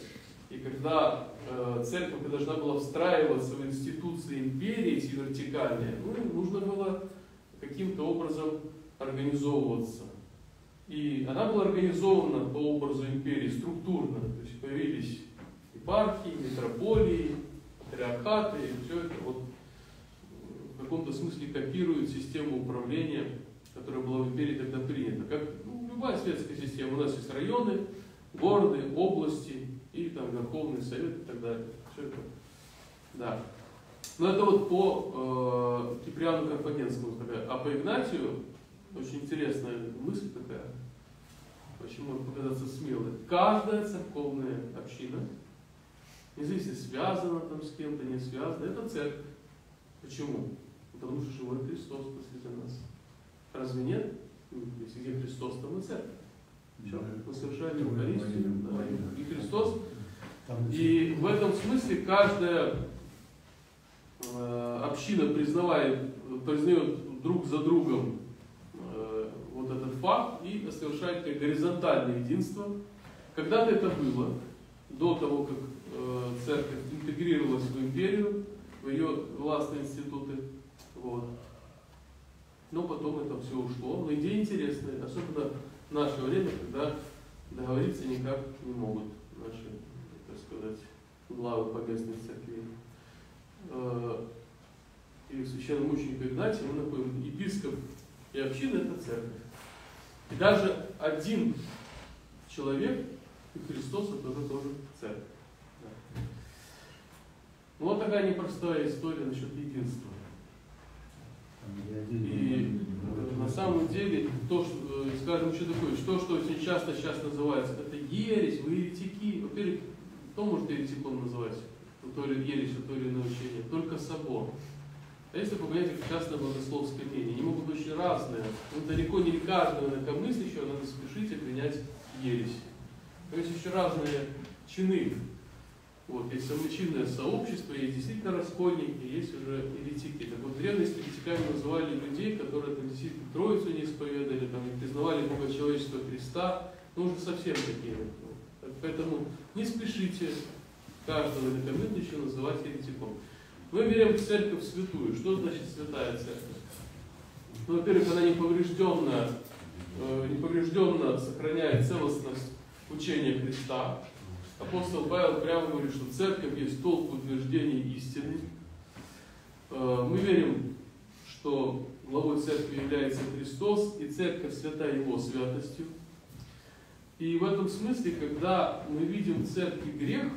и когда э, церковь должна была встраиваться в институции империи, эти вертикальные, ну, нужно было каким-то образом организовываться. И она была организована по образу империи структурно, то есть появились епархии, метрополии, патриархаты, и все это вот в каком-то смысле копирует систему управления, которая была в империи тогда принята. Как, ну, любая светская система, у нас есть районы, города, области и там Верховный Совет и так далее. Все это. Да. Но это вот по э, Киприану Карфагенскому такая. А по Игнатию очень интересная мысль такая, почему может показаться смелой. Каждая церковная община, независимо связана там с кем-то, не связана, это церковь. Почему? Потому что живой Христос посреди нас. Разве нет? Если где Христос, там и церковь. Все, мы совершали Евхаристию, да, и Христос. И в этом смысле каждая э, община признает друг за другом э, вот этот факт и совершает горизонтальное единство. Когда-то это было, до того, как э, церковь интегрировалась в империю, в ее властные институты. Вот. Но потом это все ушло. Но идеи интересные, особенно в наше время, когда договориться никак не могут наши, так сказать, главы поместных церквей. И в священномученика Игнатия мы находим епископ и община – это церковь. И даже один человек, и Христос – это тоже церковь. Да. Ну, вот такая непростая история насчет единства. И на самом деле, то, что, скажем, что такое, что, что очень часто сейчас называется, это ересь, вы еретики. Во-первых, кто может еретиком называть? То ли ересь, то ли научение. Только собор. А если погонять их в частное богословское мнение, они могут быть очень разные. Но далеко не каждого инакомыслящего надо спешить и принять ересь. То есть еще разные чины. Вот, есть самочинное сообщество, есть действительно раскольники, есть уже еретики. Так вот, в древности еретиками называли людей, которые там действительно Троицу не исповедали, там, не признавали Бога человечества Христа, ну уже совсем такие. Вот. Поэтому не спешите каждого инакомыслящего называть еретиком. Мы верим в церковь святую. Что значит святая церковь? Ну, во-первых, она неповрежденно, э, неповрежденно сохраняет целостность учения Христа. Апостол Павел прямо говорит, что церковь есть толк в утверждении истины. Мы верим, что главой церкви является Христос, и церковь свята Его святостью. И в этом смысле, когда мы видим в церкви грех,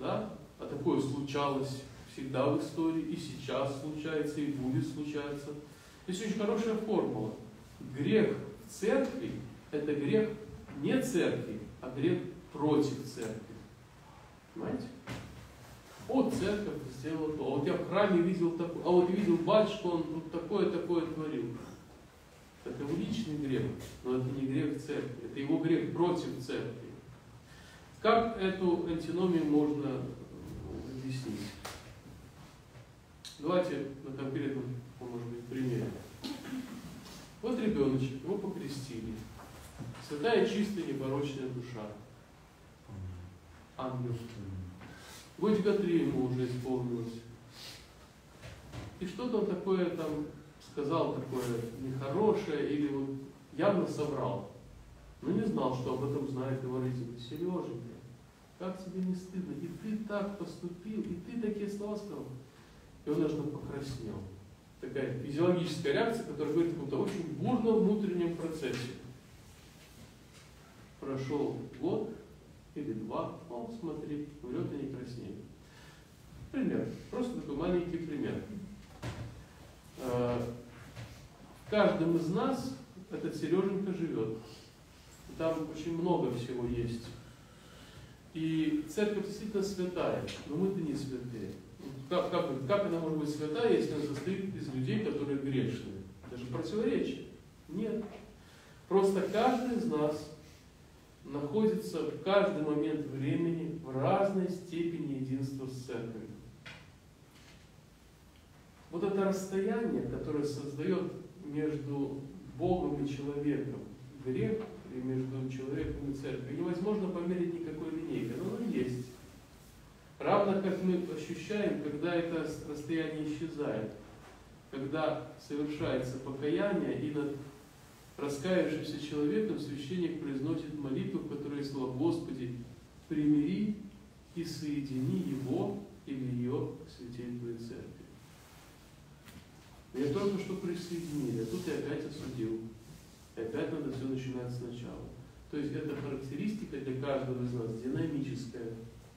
да, а такое случалось всегда в истории, и сейчас случается, и будет случаться, есть очень хорошая формула. Грех в церкви – это грех не церкви, а грех против церкви. Понимаете? Вот церковь сделала то. А вот я в храме видел такое. А вот видел батюшку, он тут такое-такое творил. Это его личный грех. Но это не грех церкви. Это его грех против церкви. Как эту антиномию можно объяснить? Давайте на конкретном, может быть, примере. Вот ребеночек, его покрестили. Святая, чистая, непорочная душа. Ангел. Годика три ему уже исполнилось. И что-то он такое там сказал, такое нехорошее, или вот явно соврал. Но не знал, что об этом знает его родители. Сереженька, как тебе не стыдно? И ты так поступил, и ты такие слова сказал. И он даже покраснел. Такая физиологическая реакция, которая говорит о каком-то очень бурном внутреннем процессе. Прошел год или два, о, смотри, умрет и не краснеет. Пример, просто такой маленький пример. В каждом из нас этот Сереженька живет. Там очень много всего есть. И церковь действительно святая, но мы-то не святые. Как, как, как она может быть святая, если она состоит из людей, которые грешны? Это же противоречие. Нет. Просто каждый из нас находится в каждый момент времени в разной степени единства с церковью. Вот это расстояние, которое создает между Богом и человеком грех, и между человеком и церковью, невозможно померить никакой линейкой, но оно есть. мы ощущаем, когда это расстояние исчезает, когда совершается покаяние, и над раскаявшимся человеком священник произносит молитву, в которой слова «Господи, примири и соедини его или ее к святей Твоей Церкви». Я только что присоединил, а тут я опять осудил. И опять надо все начинать сначала. То есть эта характеристика для каждого из нас динамическая.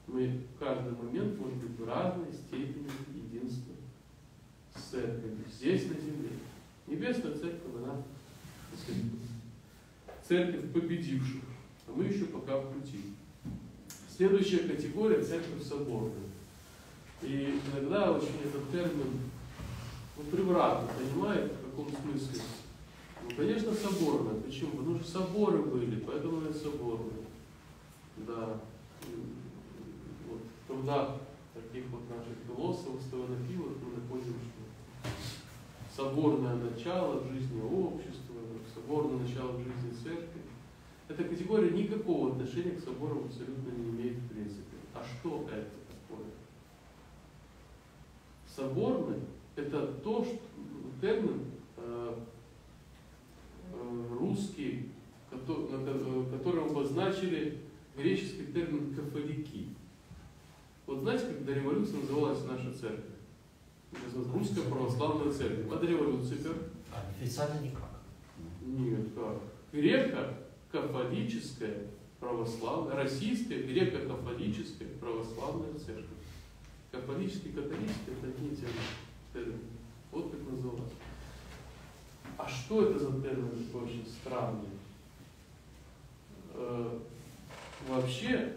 Мы в каждый момент, может быть, в разной степени единства с Церковью. Здесь, на земле. Небесная Церковь, она Церковь победивших. А мы еще пока в пути. Следующая категория — Церковь соборная. И иногда очень этот термин ну, превратно понимает, в каком смысле. Ну, конечно, соборная. Почему? Потому что соборы были, поэтому и соборные. Да. Вот, в трудах таких вот наших философов, славянофилов, мы находим, что соборное начало в жизни общества, соборное начало в жизни церкви. Эта категория никакого отношения к соборам абсолютно не имеет в принципе. А что это такое? Соборный — это то, что термин э, э, русский, которым обозначили греческий термин «кафолики». Вот знаете, как до революции называлась наша церковь? Русская православная церковь. А до революции как? Официально никак. Нет, как? Греко-кафолическая православная, российская греко-кафолическая православная церковь. Кафолический и католический — это одни и те же термины. Вот как называлось. А что это за термин очень странный? Вообще,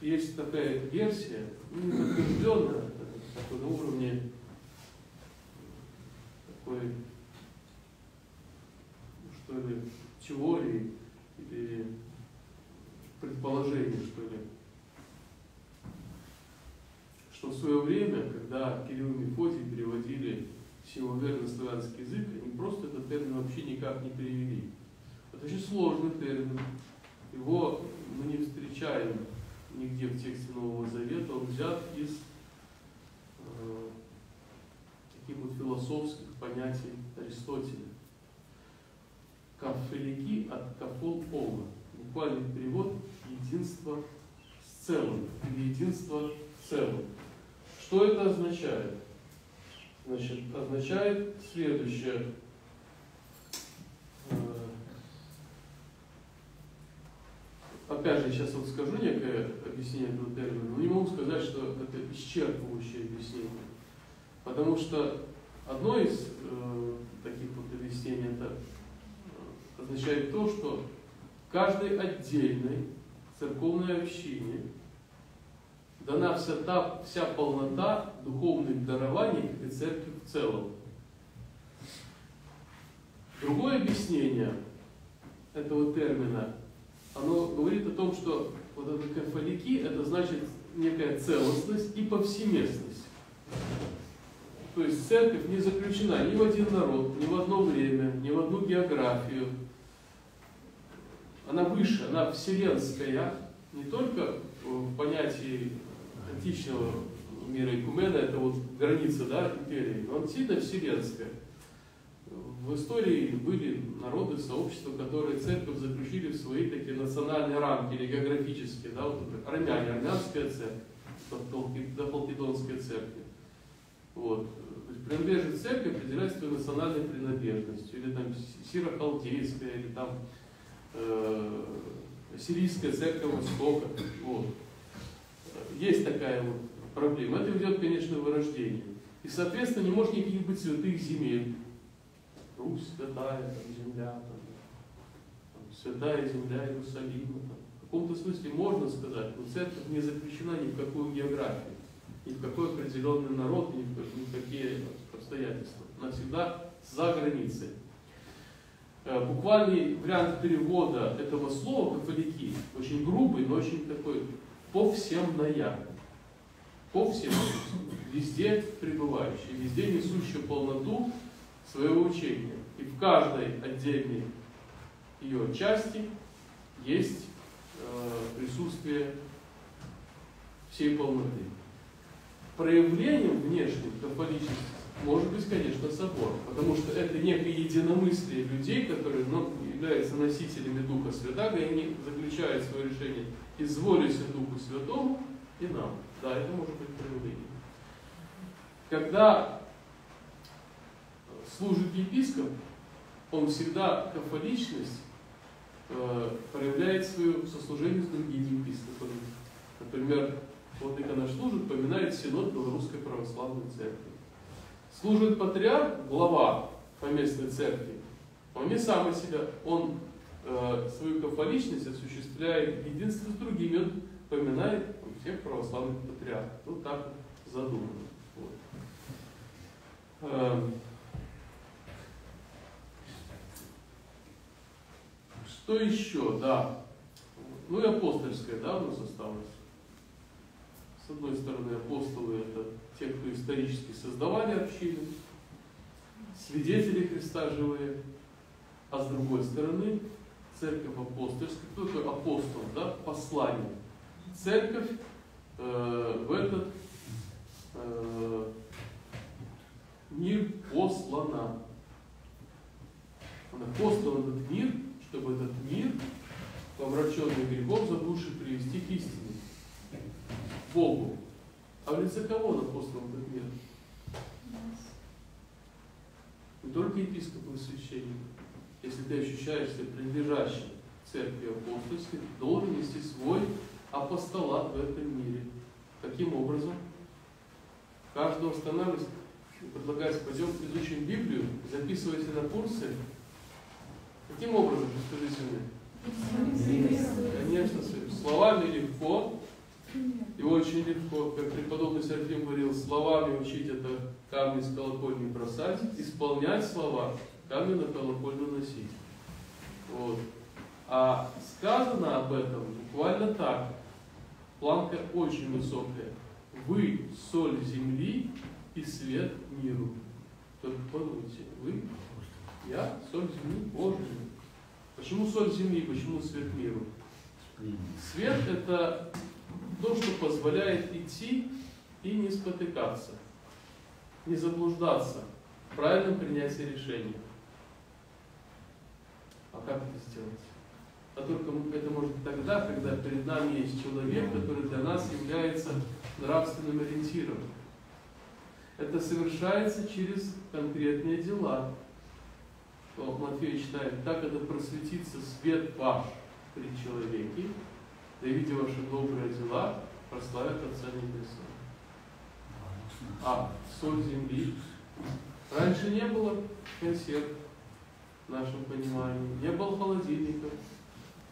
есть такая версия, не подтвержденная, такой, на уровне такой, что ли, теории или предположений, что ли, что в свое время, когда Кирилл и Мефодий переводили северославянский на славянский язык, они просто этот термин вообще никак не перевели. Это очень сложный термин. Его мы не встречаем нигде в тексте Нового Завета, он взят из э, таких вот философских понятий Аристотеля. Кафелики от кафол-ола. Буквальный перевод — единство с целым или единство в целом. Что это означает? Значит, означает следующее. Опять же, я сейчас вот скажу некое объяснение этого термина, но не могу сказать, что это исчерпывающее объяснение. Потому что одно из э, таких вот объяснений — это означает то, что в каждой отдельной церковной общине дана вся, та, вся полнота духовных дарований и церкви в целом. Другое объяснение этого термина, оно говорит о том, что вот это кафолики — это значит некая целостность и повсеместность. То есть церковь не заключена ни в один народ, ни в одно время, ни в одну географию. Она выше, она вселенская, не только в понятии античного мира Экумена, это вот граница, да, империи, но она сильно вселенская. В истории были народы, сообщества, которые церковь заключили в свои такие национальные рамки или географические, да, вот армяне, армянская церковь, Халкидонская церковь. Вот. Принадлежность церкви определяет свою национальную принадлежность, или там сиро-халдейская, или там э, сирийская церковь Востока. Вот. Есть такая вот проблема. Это ведет, конечно, к вырождению. И, соответственно, не может никаких быть святых земель. Русь святая, там, земля, там, там, святая земля Иерусалима. Там. В каком-то смысле можно сказать, но церковь не заключена ни в какую географию, ни в какой определенный народ, ни в, ни в какие обстоятельства. Она всегда за границей. Буквальный вариант перевода этого слова «кафолики» очень грубый, но очень такой повсемная. Повсем, везде пребывающий, везде несущий полноту своего учения. И в каждой отдельной ее части есть э, присутствие всей полноты. проявлением внешним католическим может быть, конечно, собор, потому что это некое единомыслие людей, которые ну, являются носителями Духа Святаго, и они заключают свое решение «изволися Духу Святому и нам». Да, это может быть проявление. Когда служит епископ, он всегда кафоличность э, проявляет свое сослужение с другими епископами. Например, вот наш служит, поминает синод Белорусской Православной Церкви. Служит патриарх, глава поместной церкви, он не сам о себя, он э, свою кафоличность осуществляет единственно с другими, он поминает всех православных патриархов. Вот так задумано. Вот. Э, что еще, да, ну и апостольское, да, у нас осталось. С одной стороны, апостолы это те, кто исторически создавали общины, свидетели Христа живые, а с другой стороны, церковь апостольская, кто такой апостол, да, послание. Церковь э, в этот э, мир послана. Она послана в этот мир, чтобы этот мир, помраченный грехом, за души привести к истине. Богу. А в лице кого он апостол в этот мир? Не только епископы и священники. Если ты ощущаешься принадлежащим церкви апостольской, ты должен нести свой апостолат в этом мире. Каким образом? Каждого останавливаясь, предлагаясь, пойдем изучим Библию, записывайся на курсы. Каким образом? Скажите мне. Конечно, словами легко. И очень легко, как преподобный Сергий говорил, словами учить это камни с колокольни бросать, исполнять слова, камни на колокольню носить. Вот. А сказано об этом буквально так. Планка очень высокая. Вы соль земли и свет миру. Только подумайте, вы, я соль земли Божьей. Почему соль земли, почему свет миру? Свет это то, что позволяет идти и не спотыкаться, не заблуждаться в правильном принятии решений. А как это сделать? А только это может тогда, когда перед нами есть человек, который для нас является нравственным ориентиром. Это совершается через конкретные дела. Что Матфея читает, так это просветится свет ваш при человеке, да и видя ваши добрые дела, прославят Отца Небесного. А соль земли. Раньше не было консерв, в нашем понимании, не было холодильников.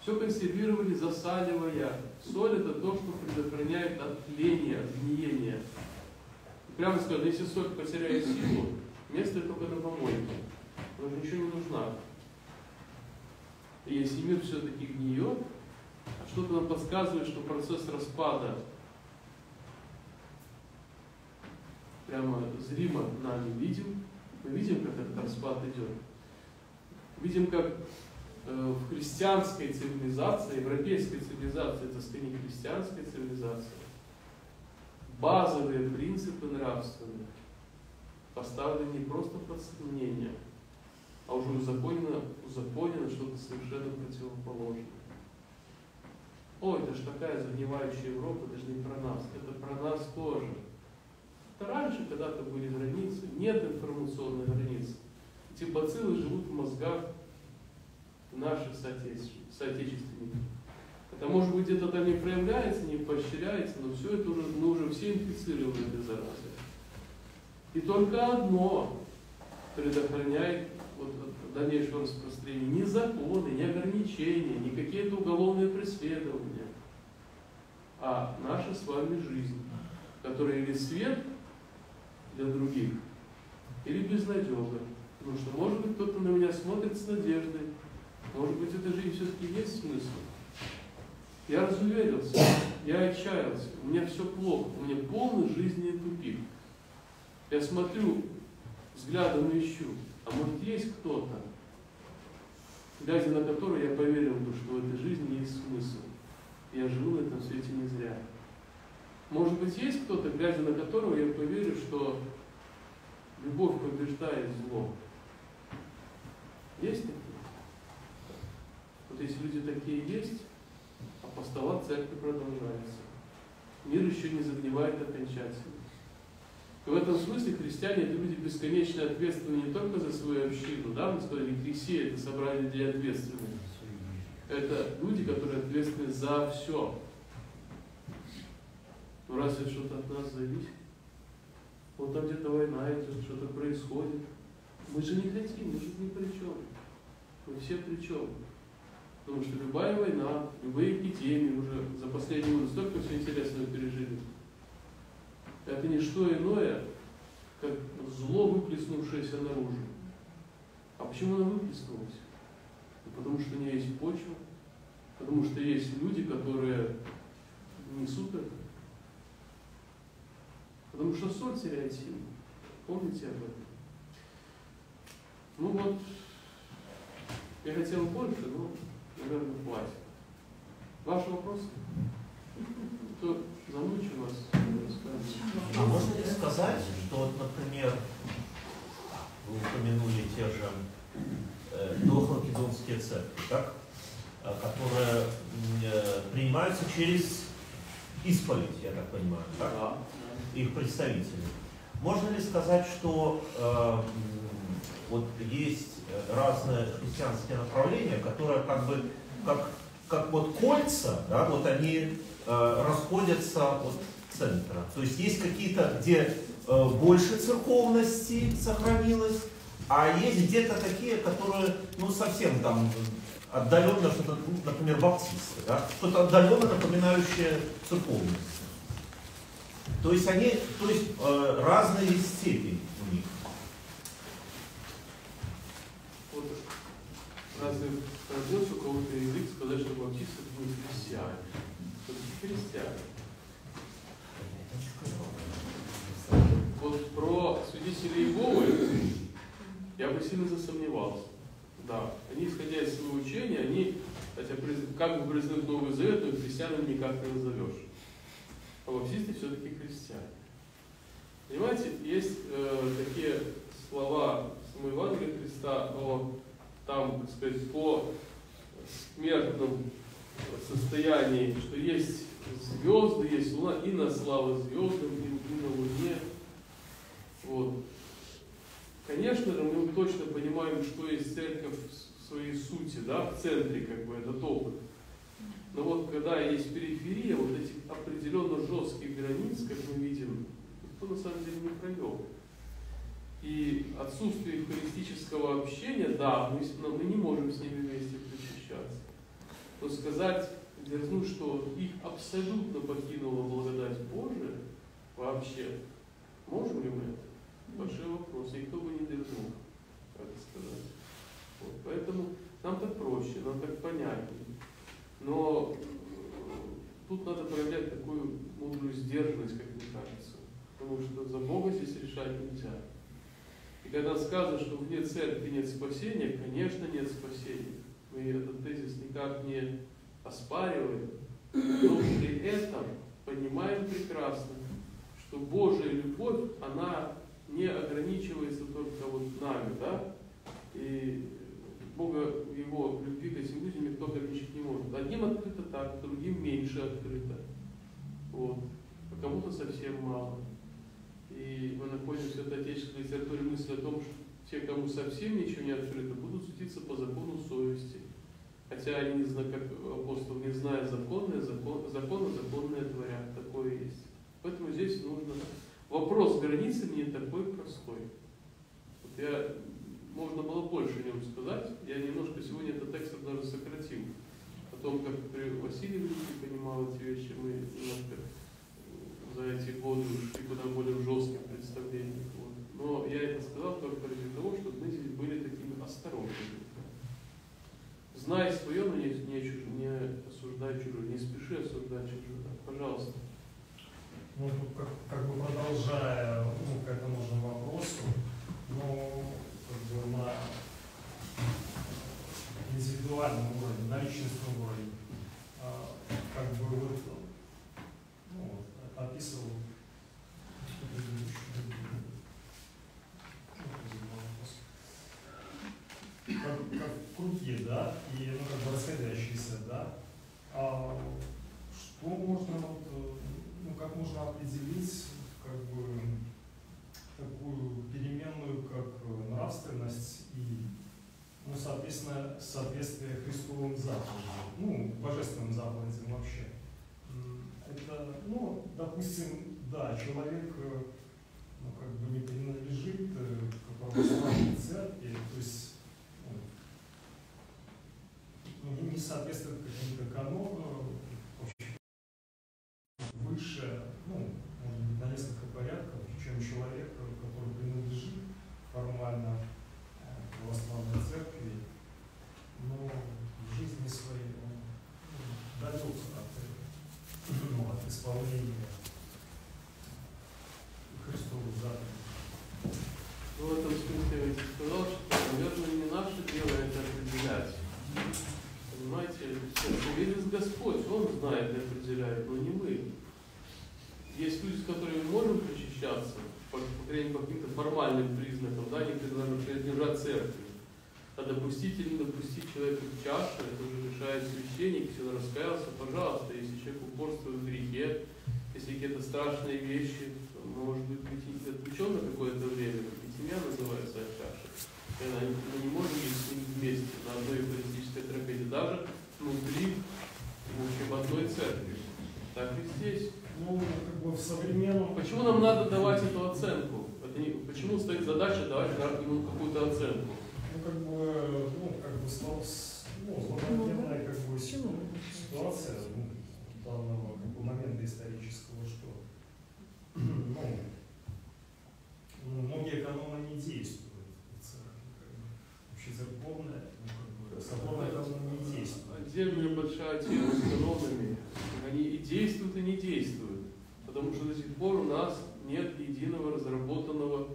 Все консервировали, засаливая. Соль это то, что предохраняет от тления, от гниения. И прямо скажу, если соль потеряет силу, место только на помойке. Она ничего не нужна. И если мир все-таки гниет, что-то нам подсказывает, что процесс распада прямо зримо нами видим. Мы видим, как этот распад идет. Видим, как в христианской цивилизации, европейской цивилизации, это скорее христианская цивилизация, базовые принципы нравственные поставлены не просто под сомнение, а уже узаконено, узаконено что-то совершенно противоположное. О, это же такая загнивающая Европа, это же не про нас, это про нас тоже. Это раньше когда-то были границы, нет информационной границы. Эти бациллы живут в мозгах наших соотечественников. Это может быть где-то там не проявляется, не поощряется, но все это уже, мы уже все инфицированы этой заразой. И только одно предохраняет вот дальнейшего распространения. Ни законы, ни ограничения, ни какие-то уголовные преследования, а наша с вами жизнь, которая или свет для других, или безнадега. Потому что, может быть, кто-то на меня смотрит с надеждой, может быть, эта жизнь все-таки есть смысл. Я разуверился, я отчаялся, у меня все плохо, у меня полный жизненный тупик. Я смотрю, взглядом ищу. А может есть кто-то, глядя на которого я поверил, что в этой жизни есть смысл. Я живу на этом свете не зря. Может быть, есть кто-то, глядя на которого, я поверю, что любовь побеждает зло. Есть такие? Вот если люди такие есть, апостолат церкви продолжается. Мир еще не загнивает окончательно. И в этом смысле христиане — это люди бесконечно ответственны не только за свою общину, да, мы сказали, Екклесия — это собрание людей ответственных. Это люди, которые ответственны за все. Ну разве что-то от нас зависит? Вот там где-то война идет, что-то происходит. Мы же не хотим, мы же ни при чем. Мы все при чем. Потому что любая война, любые эпидемии уже за последние годы столько всего интересного пережили. Это не что иное, как зло, выплеснувшееся наружу. А почему оно выплеснулось? Потому что у нее есть почва, потому что есть люди, которые несут это. Потому что соль теряет силу. Помните об этом? Ну вот, я хотел больше, но, наверное, хватит. Ваши вопросы? Кто замучил вас? А можно ли сказать, что, вот, например, вы упомянули те же э, дохлокидонские церкви, так? Которые э, принимаются через исповедь, я так понимаю, так? Да. Их представители. Можно ли сказать, что э, вот есть разные христианские направления, которые как бы как, как вот кольца, да, вот они э, расходятся от центра. То есть есть какие-то, где э, больше церковности сохранилось, а есть где-то такие, которые ну совсем там отдаленно, что-то, например, баптисты, да, что-то отдаленно напоминающее церковность. То есть они, то есть э, разные степени у них. Вот разве родился у кого-то язык сказать, что баптисты не христиане? Все-таки христиане. Вот про свидетелей Иеговы я бы сильно засомневался. Да, они, исходя из своего учения, они, хотя как бы признают Новый Завет, но христианами никак не назовешь. А баптисты все-таки христиане. Понимаете, есть э, такие слова самого Евангелия Христа о там, так сказать, по смертном состоянии, что есть звезды, есть луна, и на славу звездам, и, и на луне. Вот. Конечно же, мы точно понимаем, что есть церковь в своей сути, да, в центре, как бы, этот опыт. Но вот когда есть периферия, вот эти определенно жесткие границы, как мы видим, никто на самом деле не провел. И отсутствие евхаристического общения, да, мы, мы не можем с ними вместе причащаться. Но сказать, дерзнуть, что их абсолютно покинула благодать Божия, вообще, можем ли мы это? Большой вопрос. И кто бы не дерзнул, как сказать. Вот. Поэтому нам так проще, нам так понятнее. Но тут надо проявлять такую мудрую сдержанность, как мне кажется. Потому что за Бога здесь решать нельзя. И когда сказано, что вне церкви нет спасения, конечно, нет спасения. Мы этот тезис никак не оспариваем. Но при этом понимаем прекрасно, что Божья любовь, она не ограничивается только вот нами, да? И Бога, его любви к этим людям никто ограничить не может. Одним открыто так, другим меньше открыто. Вот. А кому-то совсем мало. И мы находимся в отечественной литературе мысли о том, что те, кому совсем ничего не открыто, будут судиться по закону совести. Хотя они, как апостол, не зная законное, закон, законы, законное творят. Такое есть. Поэтому здесь нужно... Вопрос границы не такой простой. Вот я... Можно было больше о нем сказать. Я немножко сегодня этот текст даже сократил. О том, как Василий Великий понимал эти вещи, мы немножко за эти годы ушли куда более жестким представлением. Вот. Но я это сказал только ради того, чтобы мы здесь были такими осторожными. Знай свое, но не, не, не осуждай чужое, не спеши осуждать чужое. Пожалуйста. Ну, как, как бы продолжая, ну, к этому же вопросу, но... на индивидуальном уровне, на личностном уровне, как бы вот, ну, описывается определить как бы такую переменную, как нравственность и, ну, соответственно, соответствие Христовым заповедям, ну, божественным заповедям вообще. Это, ну, допустим, да, человек, ну, как бы не принадлежит к православной церкви, то есть ну, не соответствует каким-то канонам, выше, ну, может быть, на несколько порядков, чем человек, который принадлежит формально православной церкви, но в жизни своей он ну, далек от, ну, от исполнения Христовых заповедей. В этом смысле я сказал, что, наверное, не наше дело это определять. Понимаете, верит Господь, Он знает и определяет, но не мы. Есть люди, с которыми мы можем причащаться, по, по каким-то формальным признакам, да, они принадлежат церкви. А допустить или не допустить человека в чашу, это уже решает священник, если он раскаялся, пожалуйста, если человек упорствует в грехе, если какие-то страшные вещи, он может быть отключен на какое-то время, как пятимя называется чаша. Мы не, не можем быть с ним вместе на одной политической трапезе, даже внутри, в общем, одной церкви. Так и здесь. Ну, как бы в современном... Почему нам надо давать эту оценку? Это не... Почему стоит задача давать ему какую-то оценку? Ну, как бы, ну, как бы, сталась, ну, злободневная, как бы, ситуация, ну, данного, как бы, момента исторического, что, ну, многие каноны не действуют. Церковная, ну, как бы, соборная канона не действует. Отдельная большая тема с канонами. Они и действуют, и не действуют. Потому что до сих пор у нас нет единого разработанного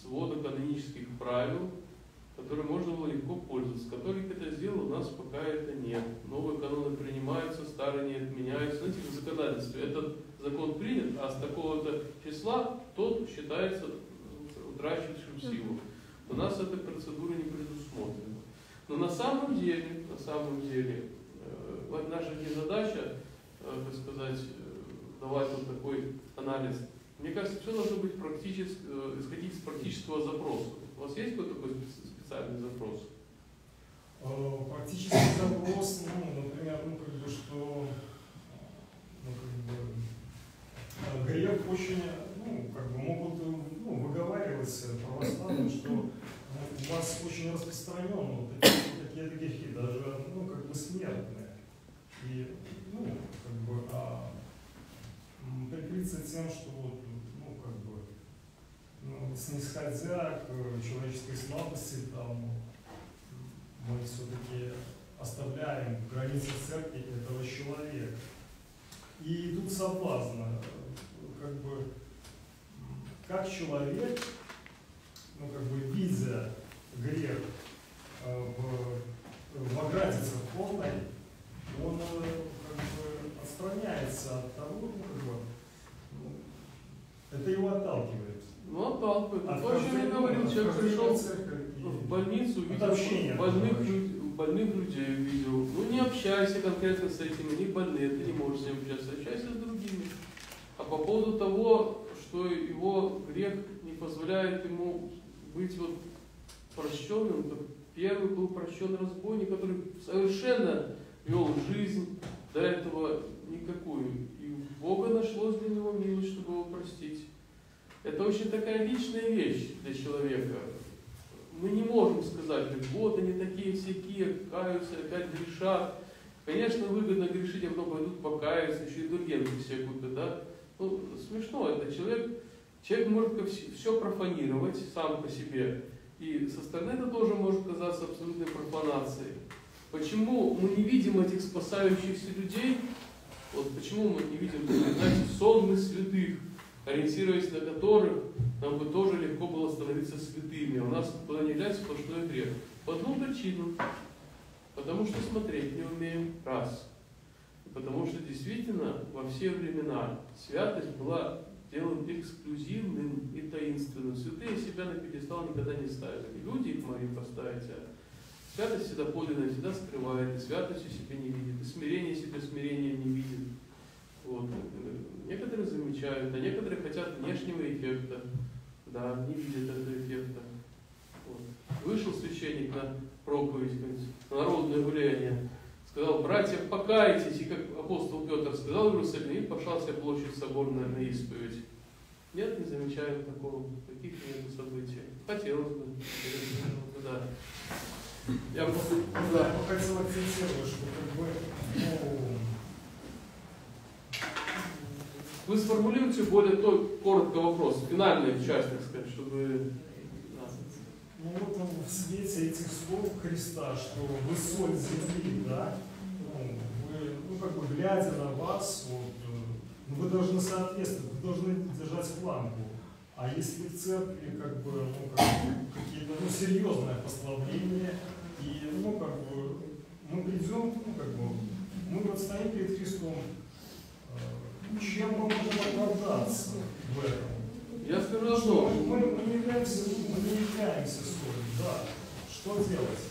свода канонических правил, которым можно было легко пользоваться. Католик это сделал, у нас пока это нет. Новые каноны принимаются, старые не отменяются. Знаете, в законодательстве этот закон принят, а с такого-то числа тот считается утратившим силу. У нас эта процедура не предусмотрена. Но на самом деле, на самом деле, э, наша не задача, э, так сказать, э, давать вот такой анализ. Мне кажется, все должно быть практически, э, исходить из практического запроса. У вас есть какой-то такой специальный запрос? Практический запрос, ну, например, ну, как бы, что ну, как бы, грех очень, ну, как бы, могут ну, выговаривать православным, что ну, у вас очень распространены вот такие-то грехи, даже ну, как бы смертные. И, ну, как бы, а, прикрыться тем, что вот, ну, как бы, ну, снисходя к человеческой слабости, там, мы все-таки оставляем границы церкви этого человека. И тут соблазн, как бы, как человек, ну, как бы, видя грех в, в ограде церковной, он как бы, отстраняется от того, как бы, это его отталкивает. Ну, отталкивает. От то, что я говорил, человек пришел в больницу, увидел больных, больных людей, увидел. Ну, не общайся конкретно с этими, они больные, ты не можешь с ним общаться, общайся с другими. А по поводу того, что его грех не позволяет ему быть вот прощенным. Первый был прощен разбойник, который совершенно вел жизнь до этого никакую. И у Бога нашлось для него милость, чтобы его простить. Это очень такая личная вещь для человека. Мы не можем сказать, вот они такие всякие, каются, опять грешат. Конечно, выгодно грешить, а потом пойдут покаяться, еще и другие все купят, да? Ну, смешно это. Человек, человек может все профанировать сам по себе. И со стороны это тоже может казаться абсолютной профанацией. Почему мы не видим этих спасающихся людей? Вот почему мы не видим, значит, сонных святых, ориентируясь на которых, нам бы тоже легко было становиться святыми. У нас туда не глядя сплошной грех. По одну причину. Потому что смотреть не умеем. Раз. Потому что действительно во все времена святость была делом эксклюзивным и таинственным. Святые себя на пьедестал никогда не ставили. Люди их могли поставить, а святость всегда подлинная, всегда скрывает, и святостью себя не видит, и смирение себя смирением не видит. Вот. Некоторые замечают. замечают, а некоторые хотят внешнего эффекта, да, не видят этого эффекта. Вот. Вышел священник на проповедь, на народное гуляние, сказал: братья, покайтесь, и как апостол Петр сказал в Иерусалиме, и пошла вся площадь соборная на исповедь. Нет, не замечаю такого, таких нет событий. Хотелось бы, да. Я бы да. хотел акцентировать, что как бы, ну... Вы сформулируйте более тот, коротко вопрос, финальный часть, так сказать, чтобы... Да. Ну вот ну, в свете этих слов Христа, что вы соль земли, да? Ну, вы, ну как бы глядя на вас, вот, ну, вы должны соответствовать, вы должны держать планку. А если в церкви как бы, ну, как бы какие-то ну, серьезное послабление, и ну, как бы, мы придем, ну, как бы, мы вот стоим перед Христом, чем мы можем оправдаться в этом? Я скажу, что мы, мы, мы, не являемся, мы не являемся солью, да. Что делать?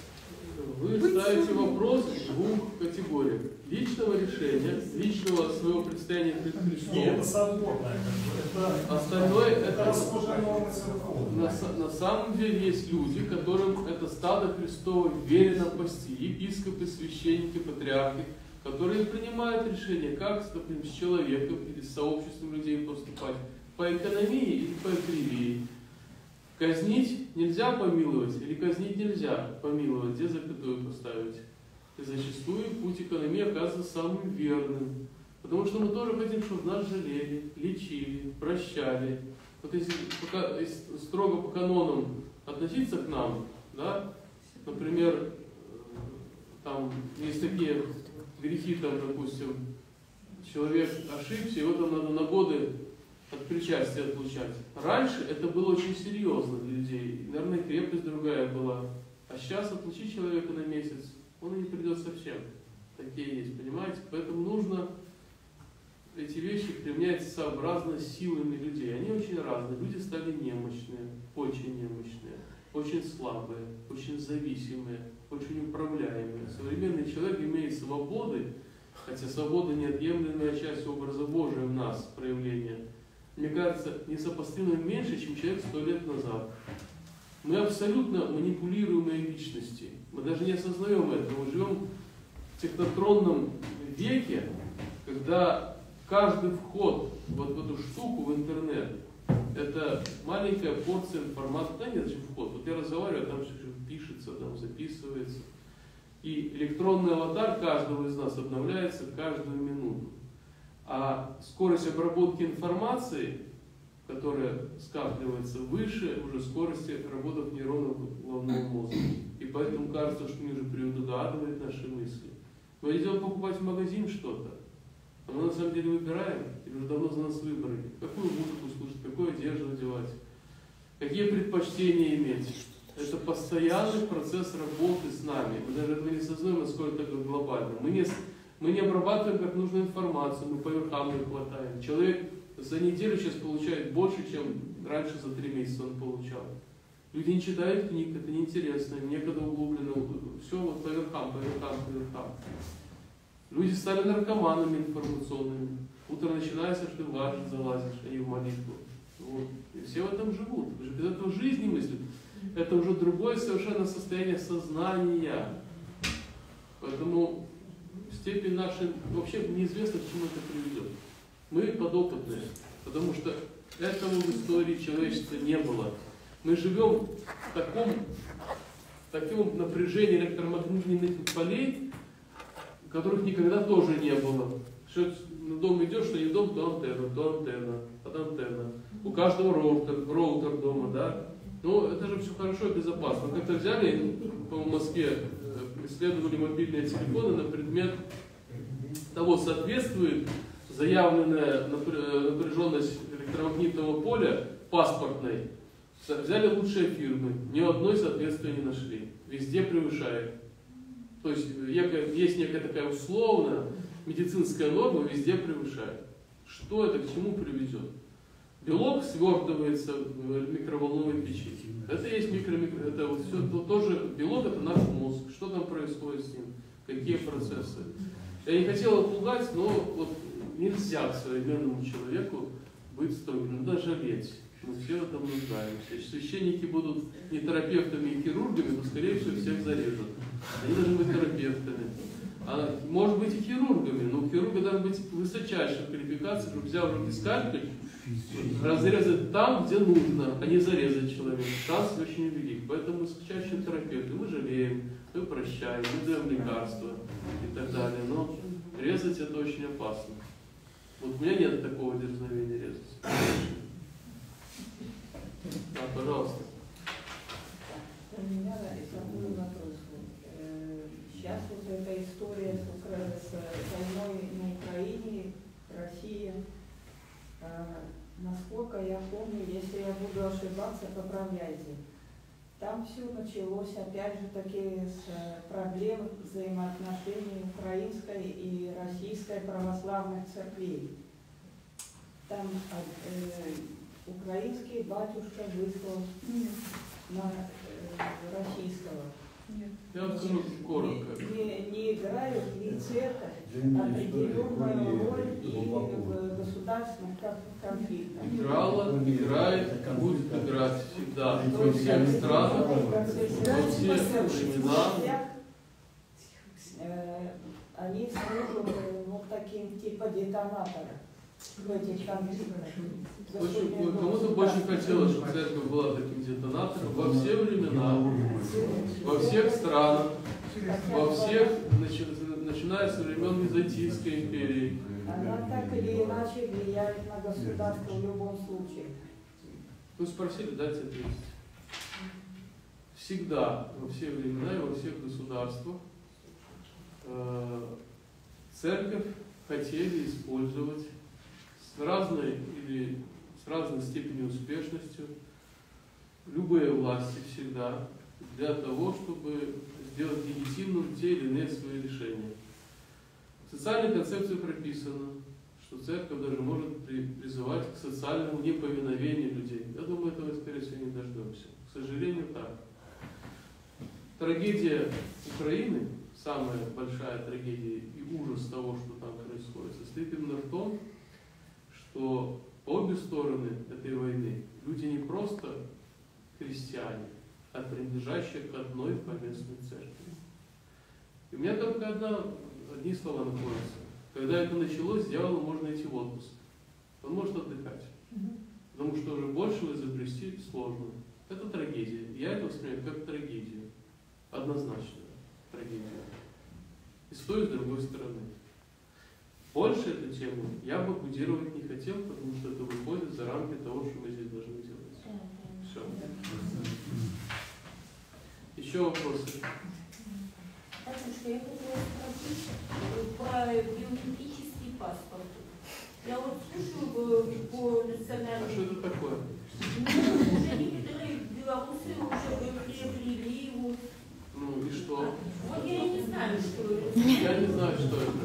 Вы ставите вопрос в двух категориях. Личного решения, личного своего предстояния перед Христом. Нет, это соборное. Это, остальное, это, это расхожденное церковное. На самом деле есть люди, которым это стадо Христово верено пасти. Епископы, священники, патриархи, которые принимают решение, как, например, с человеком или с сообществом людей поступать, по экономии или по эпидемии. Казнить нельзя помиловать или казнить нельзя помиловать, где запятую поставить. И зачастую путь экономии оказывается самым верным, потому что мы тоже хотим, чтобы нас жалели, лечили, прощали. Вот если, пока, если строго по канонам относиться к нам, да, например, там есть такие... грехи, там, допустим, человек ошибся, его там надо на годы от причастия отлучать. Раньше это было очень серьезно для людей, наверное, крепость другая была. А сейчас отлучи человека на месяц, он и не придет совсем. Такие есть, понимаете? Поэтому нужно эти вещи применять сообразно с силами людей. Они очень разные. Люди стали немощные, очень немощные, очень слабые, очень зависимые, очень управляемые. Современный человек имеет свободы, хотя свобода неотъемлемая часть образа Божия в нас, проявления. Мне кажется, несопоставимо меньше, чем человек сто лет назад. Мы абсолютно манипулируемые личности. Мы даже не осознаем этого. Мы живем в технотронном веке, когда каждый вход вот в эту штуку, в интернет, это маленькая порция информации. Да нет, вход. Вот я разговариваю, там все пишется, там записывается. И электронный аватар каждого из нас обновляется каждую минуту. А скорость обработки информации, которая скапливается, выше уже скорости работы нейронов головного мозга. И поэтому кажется, что ниже привода догадывает наши мысли. Мы идем покупать в магазин что-то, а мы на самом деле выбираем, или уже давно за нас выбрали, какую музыку слушать, какую одежду одевать, какие предпочтения иметь. Это постоянный процесс работы с нами. Мы даже этого не сознаем, насколько это глобально. Мы не, мы не обрабатываем как нужную информацию, мы по верхам не хватаем. Человек за неделю сейчас получает больше, чем раньше за три месяца он получал. Люди не читают книг, это неинтересно, некогда углублено. Все вот по верхам, по верхам, по верхам. Люди стали наркоманами информационными. Утро начинается, что ты важно залазишь, а не в молитву. Вот. И все в этом живут. Без этого жизнь не мыслит. Это уже другое совершенно состояние сознания. Поэтому степень нашей... Вообще неизвестно, к чему это приведет. Мы подопытные, потому что этого в истории человечества не было. Мы живем в таком, в таком напряжении электромагнитных полей, которых никогда тоже не было. Что на дом идешь, что не дом, то антенна, то антенна, под антенна. У каждого роутер, роутер дома, да? Ну, это же все хорошо и безопасно. Как-то взяли, по-моему, в Москве исследовали мобильные телефоны на предмет того, соответствует заявленная напряженность электромагнитного поля паспортной. Взяли лучшие фирмы, ни одной соответствия не нашли. Везде превышает. То есть есть некая такая условная медицинская норма, везде превышает. Что это, к чему приведет? Белок свертывается в микроволновой печи. Это есть микро, микро это вот все, то, тоже белок, это наш мозг. Что там происходит с ним? Какие процессы? Я не хотел пугать, но вот нельзя современному человеку быть строгим, куда жалеть, мы все это нуждаемся. Священники будут не терапевтами и хирургами, но скорее всего всех зарежут. Они должны быть терапевтами. А может быть и хирургами, но хирург должен быть высочайшей квалификации, чтобы взял в руки скальпель, разрезать там, где нужно, а не зарезать человека. Шанс очень велик. Поэтому мы чаще терапевты, мы жалеем, мы прощаем, мы даем лекарства и так далее. Но резать это очень опасно. Вот у меня нет такого дерзновения резать. Да, пожалуйста. У меня основной вопрос. Сейчас вот эта история с войной на Украине, Россия. Насколько я помню, если я буду ошибаться, поправляйте. Там все началось, опять же таки, с проблем взаимоотношений украинской и российской православных церквей. Там э, украинский батюшка вышел на э, российского. Я скажу коротко. Не, не играют ли церковь определенную роль и в государственных конфликтах? Играла, играет, будет играть всегда. Во всех странах, во всех временах. Они служат вот таким типа детонатора. Кому-то больше хотелось, чтобы церковь была таким детонатором во все времена, во всех странах, во всех, начиная со времен Византийской империи. Она так или иначе влияет на государство в любом случае. Вы спросили, дайте ответить. Всегда, во все времена и во всех государствах церковь хотели использовать с разной или с разной степенью успешностью любые власти всегда для того, чтобы сделать легитимным те или иные свои решения. В социальной концепции прописано, что церковь даже может призывать к социальному неповиновению людей. Я думаю, этого, скорее всего, не дождемся. К сожалению, так. Трагедия Украины, самая большая трагедия и ужас того, что там происходит, состоит именно в том, что обе стороны этой войны люди не просто христиане, а принадлежащие к одной поместной церкви. И у меня только одна, одни слова находятся. Когда это началось, дьяволу можно идти в отпуск. Он может отдыхать. Потому что уже большего изобрести сложно. Это трагедия. Я это воспринимаю как трагедию. Однозначно трагедия. И с той, и с другой стороны. Больше эту тему я бы кудировать не хотел, потому что это выходит за рамки того, что мы здесь должны делать. Все. Еще вопросы? Батюшка, я хотела спросить про биометрический паспорт. Я вот слушаю по национальному... А что это такое? Ну, уже некоторые белорусы уже приобрели его. Ну и что? Вот я и не знаю, что это. Я не знаю, что это.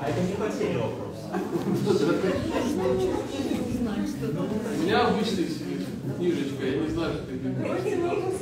А это не потеря вопроса. У меня обычная книжечка, я не знаю, что ты говоришь.